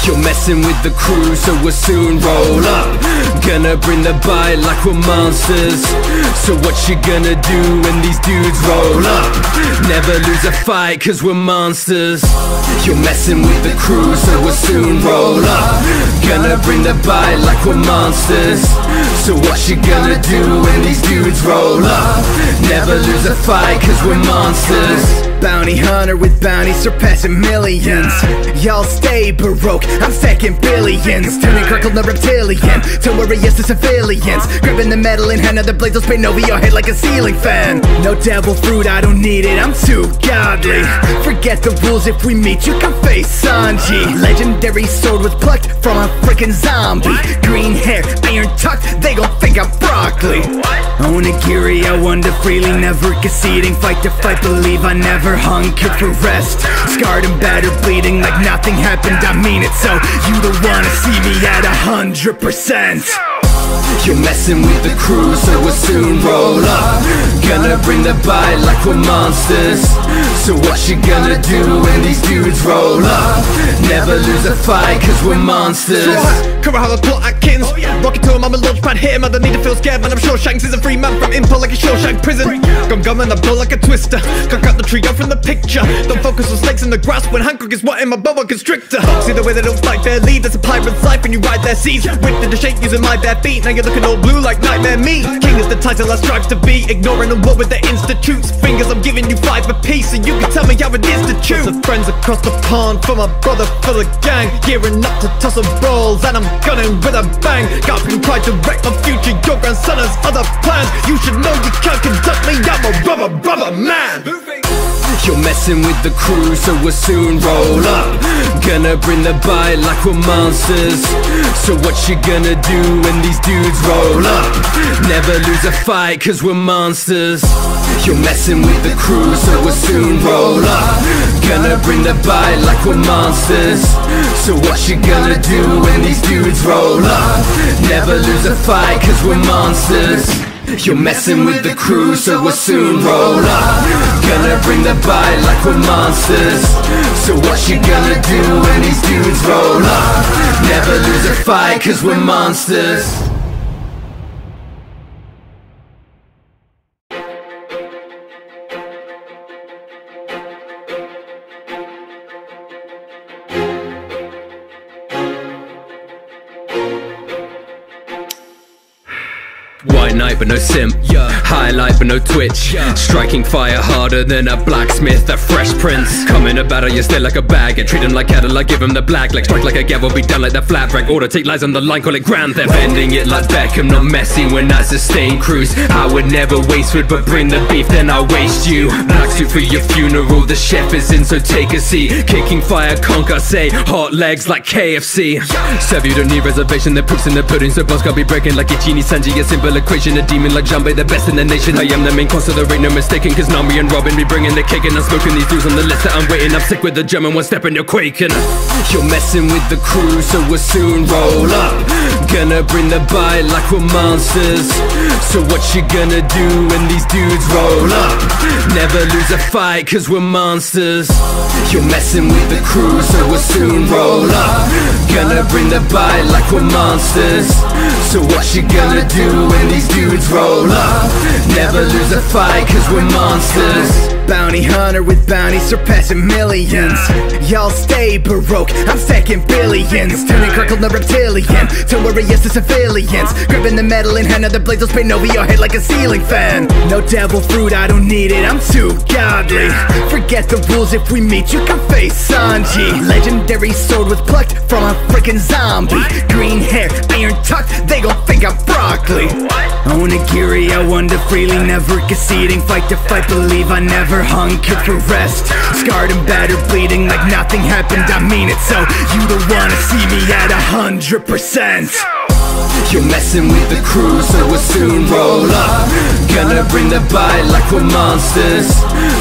You're messing with the crew, so we'll soon roll up. Gonna bring the bite like we're monsters. So what you gonna do when these dudes roll up? Never lose a fight, cause we're monsters. You're messing with the crew, so we'll soon roll up. Gonna bring the bite like we're monsters. So what you gonna do when these dudes roll up? Never lose a fight, cause we're monsters. Bounty hunter with bounties surpassing millions. Y'all stay baroque, I'm stacking billions. Turning crackled no reptilian, to warriors to civilians. Grabbing the metal in hand, other blades will spin over your head like a ceiling fan. No devil fruit, I don't need it, I'm too godly. Forget the rules, if we meet you can face Sanji. Legendary sword was plucked from a freaking zombie. Green hair, iron tucked, they gon' think I'm broccoli. Onigiri, I wonder freely, never conceding. Fight to fight, believe I never hunkered for rest. Scarred and battered, bleeding like nothing happened. I mean it, so you don't wanna see me at a hundred percent. You're messing with the crew, so we'll soon roll up. Gonna bring the bite like we're monsters. So what you gonna do when these dudes roll up? Never lose a fight, cause we're monsters. Straw hat, Karahalas, plot Atkins, oh, yeah. Rocket to him, I'm a launchpad, hit him, I don't need to feel scared. Man, I'm sure Shanks is a free man from Impal like a Shawshank prison. Gum gum and I blow like a twister, can't cut the trio from the picture. Don't focus on snakes in the grass when Hancock is what in my boa constrictor. See the way they don't fight their lead, that's a pirate's life when you ride their seas. Whipped into shape using my bare feet, now you're looking all blue like nightmare meat. King is the title I strive to be, ignoring the war with the institutes. Fingers, I'm giving you five apiece, so you can tell me how it is to choose. Lots of friends across the pond, for my brother, for the gang, gearing up to tussle brawls, and I'm gunning with a bang. Garping pride to wreck my future, your grandson has other plans. You should know you can't conduct me, I'm a rubber, rubber man. You're messing with the crew, so we'll soon roll up. Gonna bring the bite like we're monsters. So what you gonna do when these dudes roll up? Never lose a fight, cause we're monsters. You're messing with the crew, so we'll soon roll up. Gonna bring the bite like we're monsters. So what you gonna do when these dudes roll up? Never lose a fight, cause we're monsters. You're messing with the crew, so we'll soon roll up. Gonna bring the bite like we're monsters. So what you gonna do when these dudes roll up? Never lose a fight, cause we're monsters. but no simp. Yeah. Highlight but no twitch. Yeah. Striking fire harder than a blacksmith, a fresh prince. Come in a battle, you stare like a bag. I treat him like cattle, I give him the black. Like strike like a gavel, be done like the flat rack. Order, take lies on the line, call it grand theft. Ending it like Beckham, not messy when I sustain cruise. I would never waste food, but bring the beef, then I waste you. Black suit for your funeral, the chef is in, so take a seat. Kicking fire, conquer, say, hot legs like K F C. Yeah. Serve, you don't need reservation, the proof's in the pudding, so boss can't be breaking like Ichini Sanji, a simple equation. A demon like Jambé, the best in the nation. I am the main course, so there ain't no mistaken, cause Nami and Robin be bringing the cake. And I'm smoking these dudes on the list that I'm waiting. I'm sick with the German, one step and you're quaking. You're messing with the crew, so we'll soon roll up. Gonna bring the bite like we're monsters. So what you gonna do when these dudes roll up? Never lose a fight, cause we're monsters. You're messing with the crew, so we'll soon roll up. Gonna bring the bite like we're monsters. So what you gonna do when these dudes roll up? Never lose a fight, cause we're monsters. Bounty hunter with bounties surpassing millions. Y'all stay baroque, I'm stacking billions. Turning Kirkle to reptilian, don't worry, yes, the civilians. Gripping the metal in hand, other blades will spin over your head like a ceiling fan. No devil fruit, I don't need it, I'm too godly. Forget the rules, if we meet, you can face Sanji. Legendary sword was plucked from a freaking zombie. Green hair, iron tucked, they gon' think I'm broccoli. Onigiri, I wander freely, never conceding. Fight to fight, believe I never hung, kicked for rest. Scarred and battered, bleeding like nothing happened. I mean it, so you don't wanna see me at a hundred percent. You're messing with the crew, so we'll soon roll up. Gonna bring the bite like we're monsters.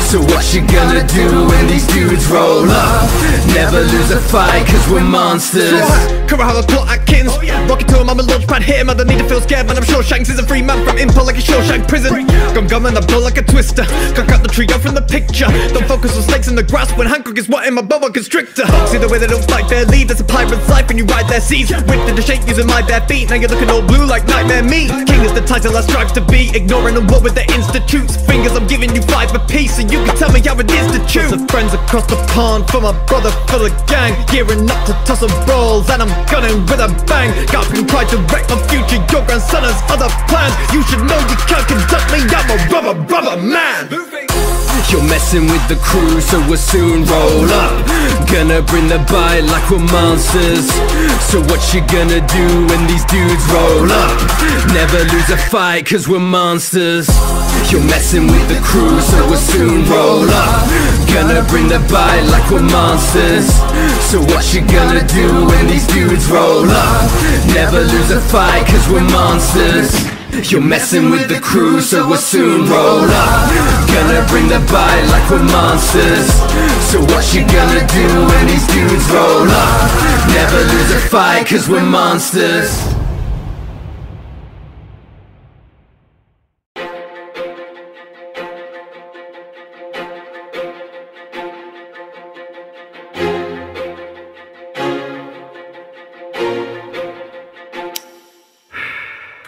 So what you gonna do when these dudes roll up? Never lose a fight, cause we're monsters. Karahala plot Atkins, rocket to him, I'm a launchpad, hit him, I don't need to feel scared, man. I'm sure Shanks is a free man from Impel like a Shawshank prison. Gum gum and I blow like a twister, can't cut the trio from the picture. Don't focus on snakes in the grass when Hancock is what in my boa constrictor. See the way they don't fight their lead, that's a pirate's life when you ride their seas. Whipped into shape using my bare feet, now you're looking all blue like nightmare meat. King is the title I strive to be, ignoring the war with the institutes. Fingers, I'm giving you five apiece, so you can tell me how it is to choose. Lots of friends across the pond, for my brother full of gang, gearing up to toss and rolls, and I'm gunning with a bang. Got been tried to wreck my future, your grandson has other plans. You should know you can't conduct me, I'm a rubber, rubber man. You're messing with the crew, so we'll soon roll up. Gonna bring the bite like we're monsters. So what you gonna do when these dudes roll up? Never lose a fight, cause we're monsters. You're messing with the crew, so we'll soon roll up. Gonna bring the bite like we're monsters. So what you gonna do when these dudes roll up? Never lose a fight, cause we're monsters. You're messing with the crew, so we'll soon roll up. Gonna bring the bite like we're monsters. So what you gonna do when these dudes roll up? Never lose a fight, cause we're monsters.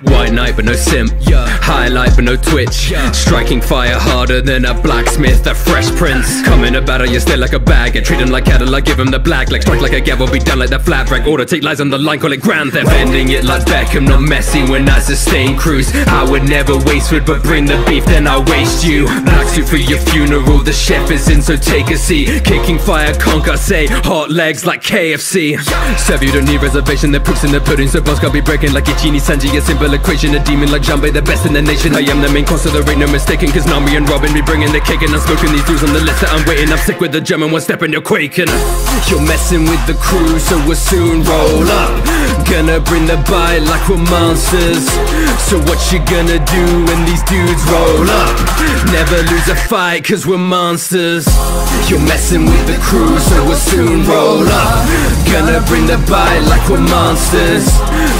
White knight but no simp, yeah. Highlight but no twitch, yeah. Striking fire harder than a blacksmith, a fresh prince. Come in a battle, you stare like a bag. I treat him like cattle, I give him the black. Like strike like a gavel, be done like the flat rack. Order, take lies on the line, call it grand theft. Ending it like Beckham, not messy when I sustain cruise. I would never waste food, but bring the beef, then I waste you. Black suit for your funeral, the chef is in, so take a seat. Kicking fire, conquer, say, hot legs like K F C. Serve, you don't need reservation, the proof's in the pudding, so boss can't be breaking like Ichini Sanji, a simple equation. A demon like Jambé, the best in the nation. I am the main course, so there ain't no mistaken, cause Nami and Robin be bringing the cake. And I'm smoking these dudes on the list that I'm waiting. I'm sick with the German, one step and you're quaking. You're messing with the crew, so we'll soon roll up. Gonna bring the bite like we're monsters. So what you gonna do when these dudes roll up? Never lose a fight, cause we're monsters. You're messing with the crew, so we'll soon roll up. Gonna bring the bite like we're monsters.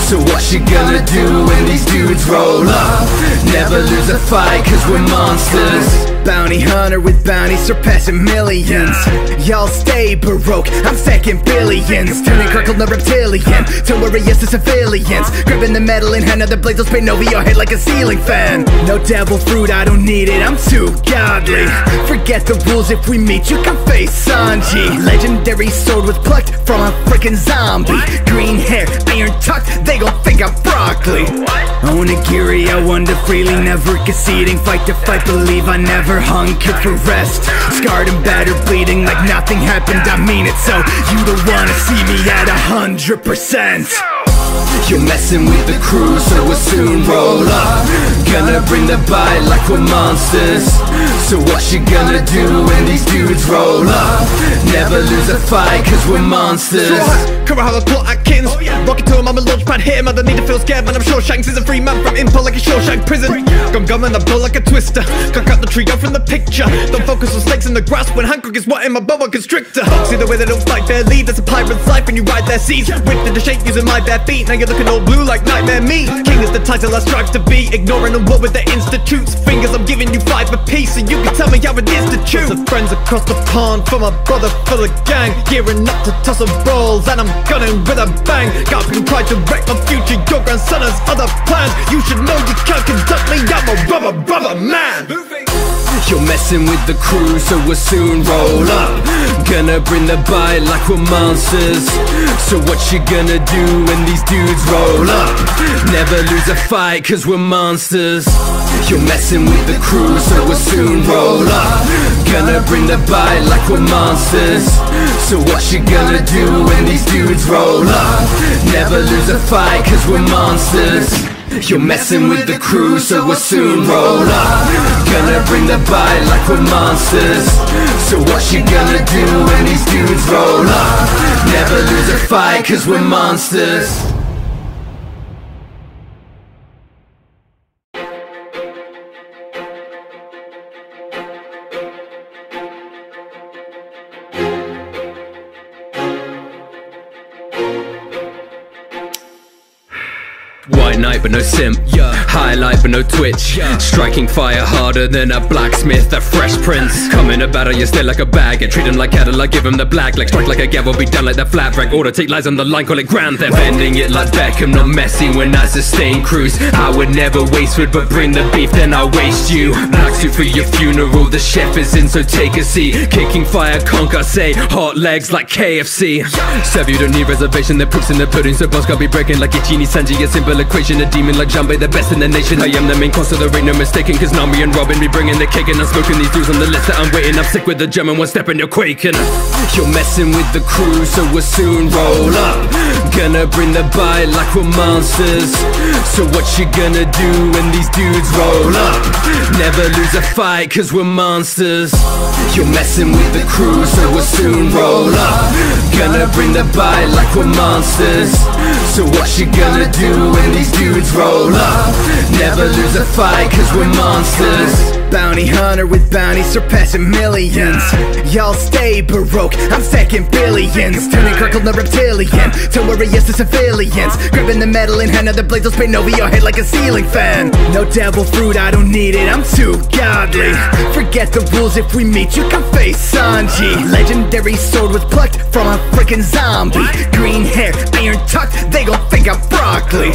So what you gonna do when these dudes roll up? Never lose a fight, cause we're monsters. bounty hunter with bounties surpassing millions. Y'all stay baroque, I'm second billions. Turning crackled the reptilian to warriors to civilians. Gripping the metal in hand, other blades will spin over your head like a ceiling fan. No devil fruit, I don't need it, I'm too godly. Forget the rules, if we meet you can face Sanji. Legendary sword was plucked from a freaking zombie. Green hair, iron tucked, they gon' think I'm broccoli. Onigiri, I wonder freely, never conceding. Fight to fight, believe I never hung, could caressed. Scarred and battered, bleeding like nothing happened, I mean it. So you don't wanna see me at a hundred percent. You're messing with the crew, so we'll soon roll up. Gonna bring the bite like we're monsters. So what you gonna do when these dudes roll up? Never lose a fight, cause we're monsters. Cover how I plot Atkins. Rocket to him, I'm a launchpad, hit him, I don't need to feel scared. Man, I'm sure Shanks is a free man from Impal like a Shawshank prison. Gum gum and I blow like a twister. Can't cut the trio from the picture. Don't focus on snakes in the grass when Hancock is what in my boa constrictor. See the way they don't fight their lead, that's a pirate's life when you ride their seas. Whipped into shape using my bare feet, now you're looking all blue like nightmare meat. King is the title I strive to be, ignoring the war with the institutes. Fingers, I'm giving you five apiece, so you can tell me how it is to choose. Lots of friends across the pond, from a brother full of gang, gearing up to toss and rolls, and I'm gunning with a bang. Garping pride to wreck my future, your grandson has other plans. You should know you can't conduct me, I'm a rubber, rubber man. You're messing with the crew, so we'll soon roll up. Gonna bring the bite like we're monsters. So what you gonna do when these dudes roll up? Never lose a fight, cause we're monsters. You're messing with the crew, so we'll soon roll up. Gonna bring the bite like we're monsters. So what you gonna do when these dudes roll up? Never lose a fight, cause we're monsters. You're messing with the crew, so we'll soon roll up. Gonna bring the bite like we're monsters. So what you gonna do when these dudes roll up? Never lose a fight, cause we're monsters. White knight but no simp, yeah. Highlight but no twitch, yeah. Striking fire harder than a blacksmith, a fresh prince. Come in a battle, you stare like a bag, and treat him like cattle, I give him the black. Like strike like a gavel, be down like the flat rack. Order, take lies on the line, call it grand theft. Ending it like Beckham, not messy when I sustain cruise. I would never waste food, but bring the beef, then I waste you. Black suit for your funeral, the chef is in, so take a seat. Kicking fire, conquer, say, hot legs like K F C. Serve, you don't need reservation, the proof's in the pudding, so boss can't be breaking like Ichini Sanji, a simple equation, a demon like Jambé, the best in the nation. I am the main cause, so there ain't no mistaking, cause Nami and Robin be bringing the cake, and I'm smoking these dudes on the list that I'm waiting. I'm sick with the German, one step and you're quaking. You're messing with the crew, so we'll soon roll up. Gonna bring the bite like we're monsters. So what you gonna do when these dudes roll up? Never lose a fight, cause we're monsters. You're messing with the crew, so we'll soon roll up. Gonna bring the bite like we're monsters. So what you gonna do when these dudes roll up? Never lose a fight, cause we're monsters. Bounty hunter with bounties surpassing millions. Y'all stay baroque, I'm second billions. Turning crackled the reptilian to warriors to civilians. Gripping the metal in hand, other blades will spin over your head like a ceiling fan. No devil fruit, I don't need it, I'm too godly. Forget the rules, if we meet you can face Sanji. Legendary sword was plucked from a freaking zombie. Green hair, iron tucked, they gon' think I'm broccoli.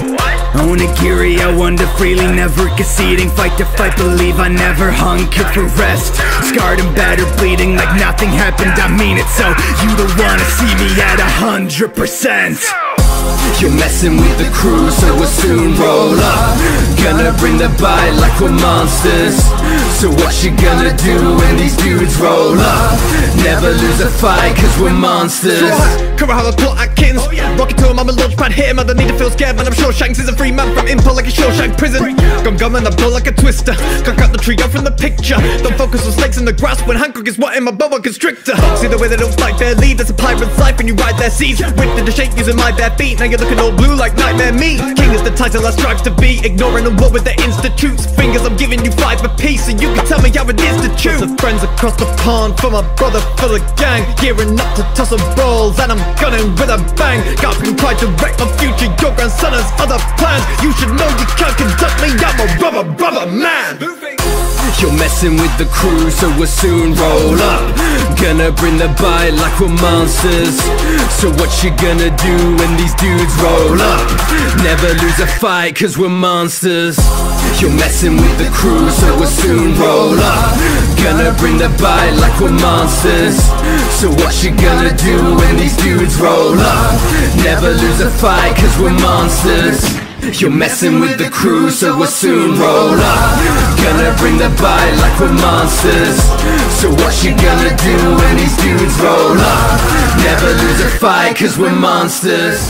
Onigiri, I wonder freely, never conceding. Fight to fight, believe I never hung, could caressed. Scarred and battered, bleeding like nothing happened, I mean it. So you don't wanna see me at a hundred percent. You're messing with the crew, so we'll soon roll up. Gonna bring the bite like we're monsters. So what you gonna do when these dudes roll up? Never lose a fight, cause we're monsters. Cover how I plot Atkins. Rocket to him, I'm a launchpad, hit him, I don't need to feel scared. Man, I'm sure Shanks is a free man from Impal like a Shawshank prison. Gum gum and I blow like a twister. Can't cut the trio from the picture. Don't focus on snakes in the grass when Hancock is what in my boa constrictor. See the way they don't fight their lead, that's a pirate's life when you ride their seas. Whipped into shape using my bare feet, now you're looking all blue like nightmare meat. King is the title I strive to be, ignoring the war with the institutes. Fingers, I'm giving you five apiece, so you can tell me how it is to choose. Lots of friends across the pond, from a brother full of gang, gearing up to toss and rolls, and I'm gunning with a bang. Garping pride to wreck my future, your grandson has other plans. You should know you can't conduct me, I'm a rubber, rubber man. You're messing with the crew, so we'll soon roll up. Gonna bring the bite like we're monsters. So what you gonna do when these dudes roll up? Never lose a fight, cause we're monsters. You're messing with the crew, so we'll soon roll up. Gonna bring the bite like we're monsters. So what you gonna do when these dudes roll up? Never lose a fight, cause we're monsters. You're messing with the crew, so we'll soon roll up. Gonna bring the bite like we're monsters. So what you gonna do when these dudes roll up? Never lose a fight, cause we're monsters.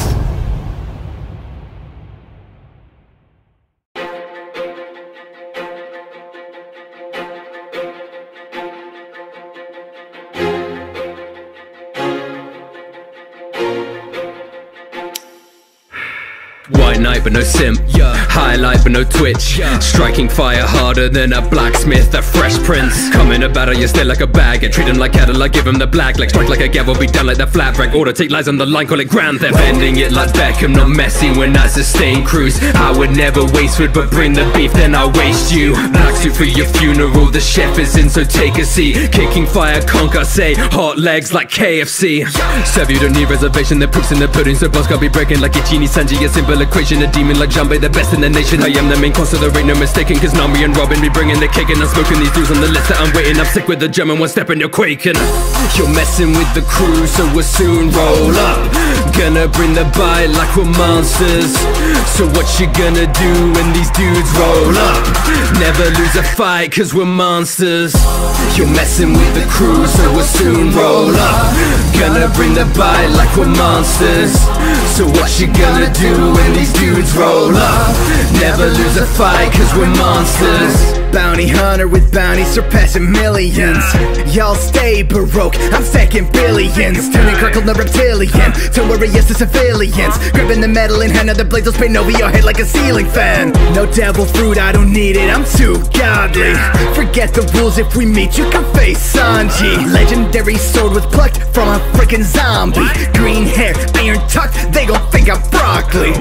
Night but no simp, yeah. Highlight but no twitch, yeah. Striking fire harder than a blacksmith, a fresh prince. Come in a battle, you stare like a bag, and treat him like cattle, I give him the black. Like strike like a gavel, be down like the flat rack. Order, take lies on the line, call it grand theft. Ending it like Beckham, not messy when I sustain cruise. I would never waste food, but bring the beef, then I'll waste you. Black suit for your funeral, the chef is in, so take a seat. Kicking fire, conquer, say, hot legs like K F C. Serve you, don't need reservation, the proof's in the pudding, so boss can't be breaking like Ichini Sanji, a simple equation. A demon like Jambé, the best in the nation. I am the main course, so there ain't no mistaking. Cause Nami and Robin be bringing the cake, and I'm smoking these dudes on the list that I'm waiting. I'm sick with the German, one step and you're quaking. You're messing with the crew, so we'll soon roll up. Gonna bring the bite like we're monsters. So what you gonna do when these dudes roll up? Never lose a fight, cause we're monsters. You're messing with the crew, so we'll soon roll up. Gonna bring the bite like we're monsters. So what you gonna do when these dudes roll up? Never lose a fight, cause we're monsters. Bounty hunter with bounties surpassing millions. Y'all stay baroque, I'm stacking billions. Turning Kirkle the reptilian, don't worry yes to civilians. Gripping the metal in hand, other blades will spin over your head like a ceiling fan. No devil fruit, I don't need it, I'm too godly. Forget the rules, if we meet you can face Sanji. Legendary sword was plucked from a freaking zombie. Green hair, iron tucked, they gon' think I'm broccoli.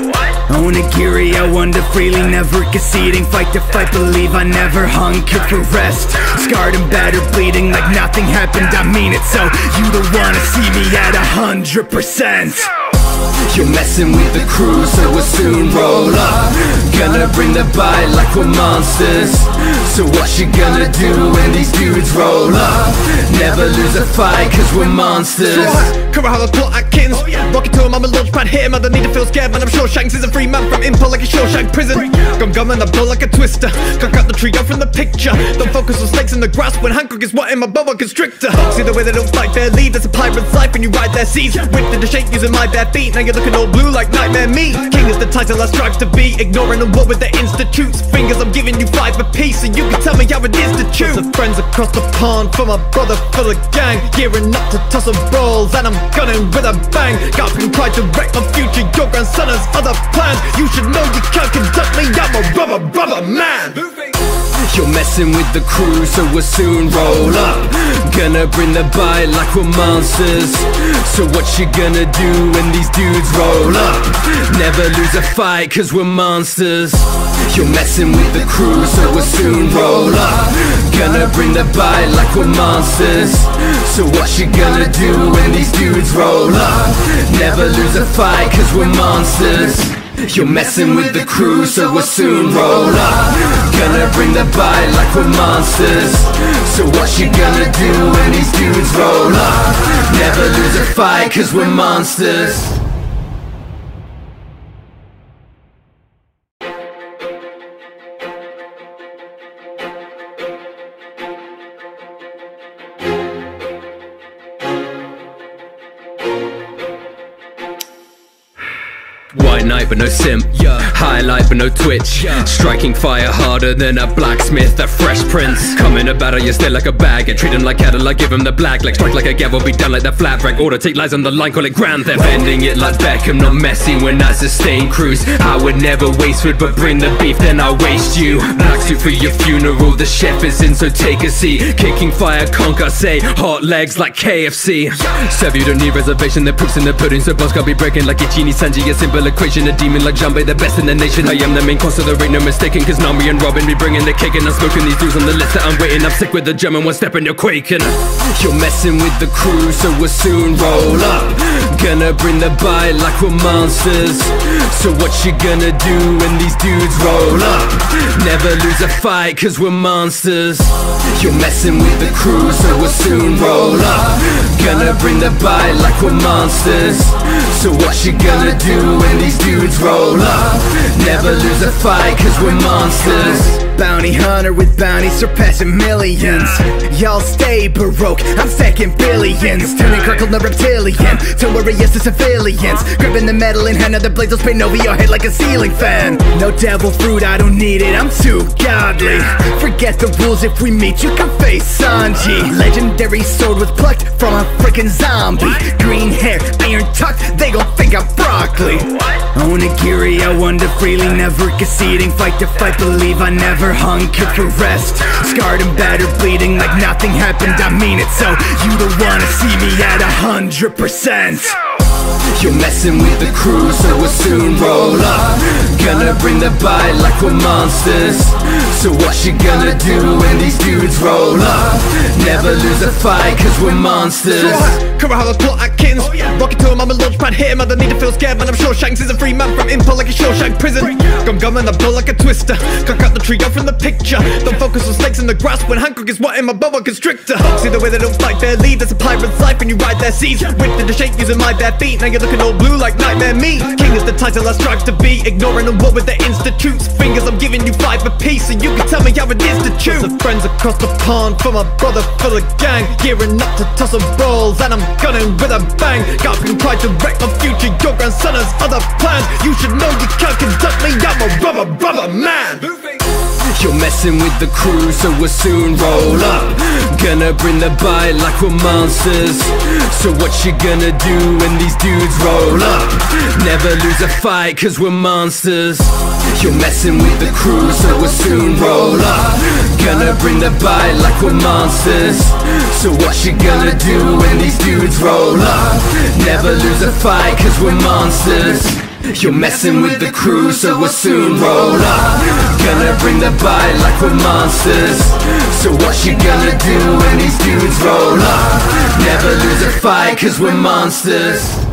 Onigiri, I wander freely, never conceding. Fight to fight, believe I never hunkered for rest. Scarred and battered, bleeding like nothing happened. I mean it, so you don't wanna see me at a hundred percent. You're messing with the crew, so we'll soon roll up. Gonna bring the bite like we're monsters. So what you gonna do when these dudes roll up? Never lose a fight, cause we're monsters. Karahala plot Atkins, rocket to him, I'm a launchpad, hit him, I don't need to feel scared, man. I'm sure Shanks is a free man from Impel like a Shawshank prison. Gum gum and I blow like a twister, can't cut the trio from the picture. Don't focus on snakes in the grass when Hancock is what in my boa constrictor. See the way they don't fight their lead, that's a pirate's life when you ride their seas. Whipped into shape using my bare feet, now you're looking all blue like nightmare me. King is the title I strive to be, ignoring the war with the institutes. Fingers I'm giving you five a piece, and so you can tell me how it is to choose. Lots of friends across the pond for my brother full of gang, gearing up to toss and rolls, and I'm gunning with a bang. Garping pride to wreck my future, your grandson has other plans. You should know you can't conduct me, I'm a rubber, rubber man. You're messing with the crew, so we'll soon roll up. Gonna bring the bite like we're monsters. So what you gonna do when these dudes roll up? Never lose a fight, cause we're monsters. You're messing with the crew, so we'll soon roll up. Gonna bring the bite like we're monsters. So what you gonna do when these dudes roll up? Never lose a fight, cause we're monsters. You're messing with the crew, so we'll soon roll up. Gonna bring the bite like we're monsters. So what you gonna do when these dudes roll up? Never lose a fight, cause we're monsters. White knight but no simp, yeah. Highlight but no twitch, yeah. Striking fire harder than a blacksmith, a fresh prince. Come in a battle, you stare like a bag, and treat him like cattle, I give him the black. Like strike like a gavel, be down like the flat rack. Order, take lies on the line, call it grand theft. Ending it like Beckham, not messy when I sustain cruise. I would never waste food, but bring the beef, then I'll waste you. Black suit for your funeral, the chef is in, so take a seat. Kicking fire, conquer, say, hot legs like K F C. Serve you, don't need reservation, the proof's in the pudding, so boss can't be breaking like Ichini Sanji, a simple equation. vision. A demon like Jambé, the best in the nation. I am the main cause, so there ain't no mistaken. Cause Nami and Robin be bringing the cake, and I'm smoking these dudes on the list that I'm waiting. I'm sick with the German, one step and you're quaking. You're messing with the crew, so we'll soon roll up. Gonna bring the bite like we're monsters. So what you gonna do when these dudes roll up? Never lose a fight, cause we're monsters. You're messing with the crew, so we'll soon roll up. Gonna bring the bite like we're monsters. So what you gonna do when these dudes roll up? Never lose a fight, cause we're monsters. Bounty hunter with bounties surpassing millions. Y'all stay baroque, I'm stacking billions. Turning Kirkland the reptilian to warriors to civilians. Gripping the metal in hand, other blades will spin over your head like a ceiling fan. No devil fruit, I don't need it, I'm too godly. Forget the rules, if we meet you can face Sanji. Legendary sword was plucked from a freaking zombie. Green hair, iron tucked, they gon' think I'm broccoli. Onigiri, I wonder freely, never conceding. Fight to fight, believe I never hung, could caressed, scarred and battered, bleeding like nothing happened. I mean it, so you don't wanna see me at a hundred percent. You're messing with the crew, so we'll soon roll up. Gonna bring the bite like we're monsters. So what you gonna do when these dudes roll up? Never lose a fight, cause we're monsters. Cover how I plot at Kins. Rocket to him, I'm a launch pad, hit him, I don't need to feel scared, man. I'm sure Shanks is a free man from Impel like a Shawshank prison. Gum gum and I'm dull like a twister. Can't cut the trio from the picture. Don't focus on snakes in the grass when Hancock is what in my boa constrictor. See the way they don't fight their lead, that's a pirate's life when you ride their seas. Whipped into shape using my bare feet, now you're looking all blue like nightmare meat. King is the title I strive to be, ignoring and war with their institutes. Fingers, I'm giving you five apiece, so you can tell me how it is to choose. Lots of friends across the pond, for my brother, for the gang, gearing up to toss and balls, and I'm gunning with a bang. God can try to wreck my future, your grandson has other plans. You should know you can't conduct me, I'm a rubber, rubber man. You're messing with the crew, so we'll soon roll up. Gonna bring the bite like we're monsters. So what you gonna do when these dudes roll up? Never lose a fight, cause we're monsters. You're messing with the crew, so we'll soon roll up. Gonna bring the bite like we're monsters. So what you gonna do when these dudes roll up? Never lose a fight, cause we're monsters. You're messing with the crew, so we'll soon roll up. Gonna bring the bite like we're monsters. So what you gonna do when these dudes roll up? Never lose a fight, cause we're monsters.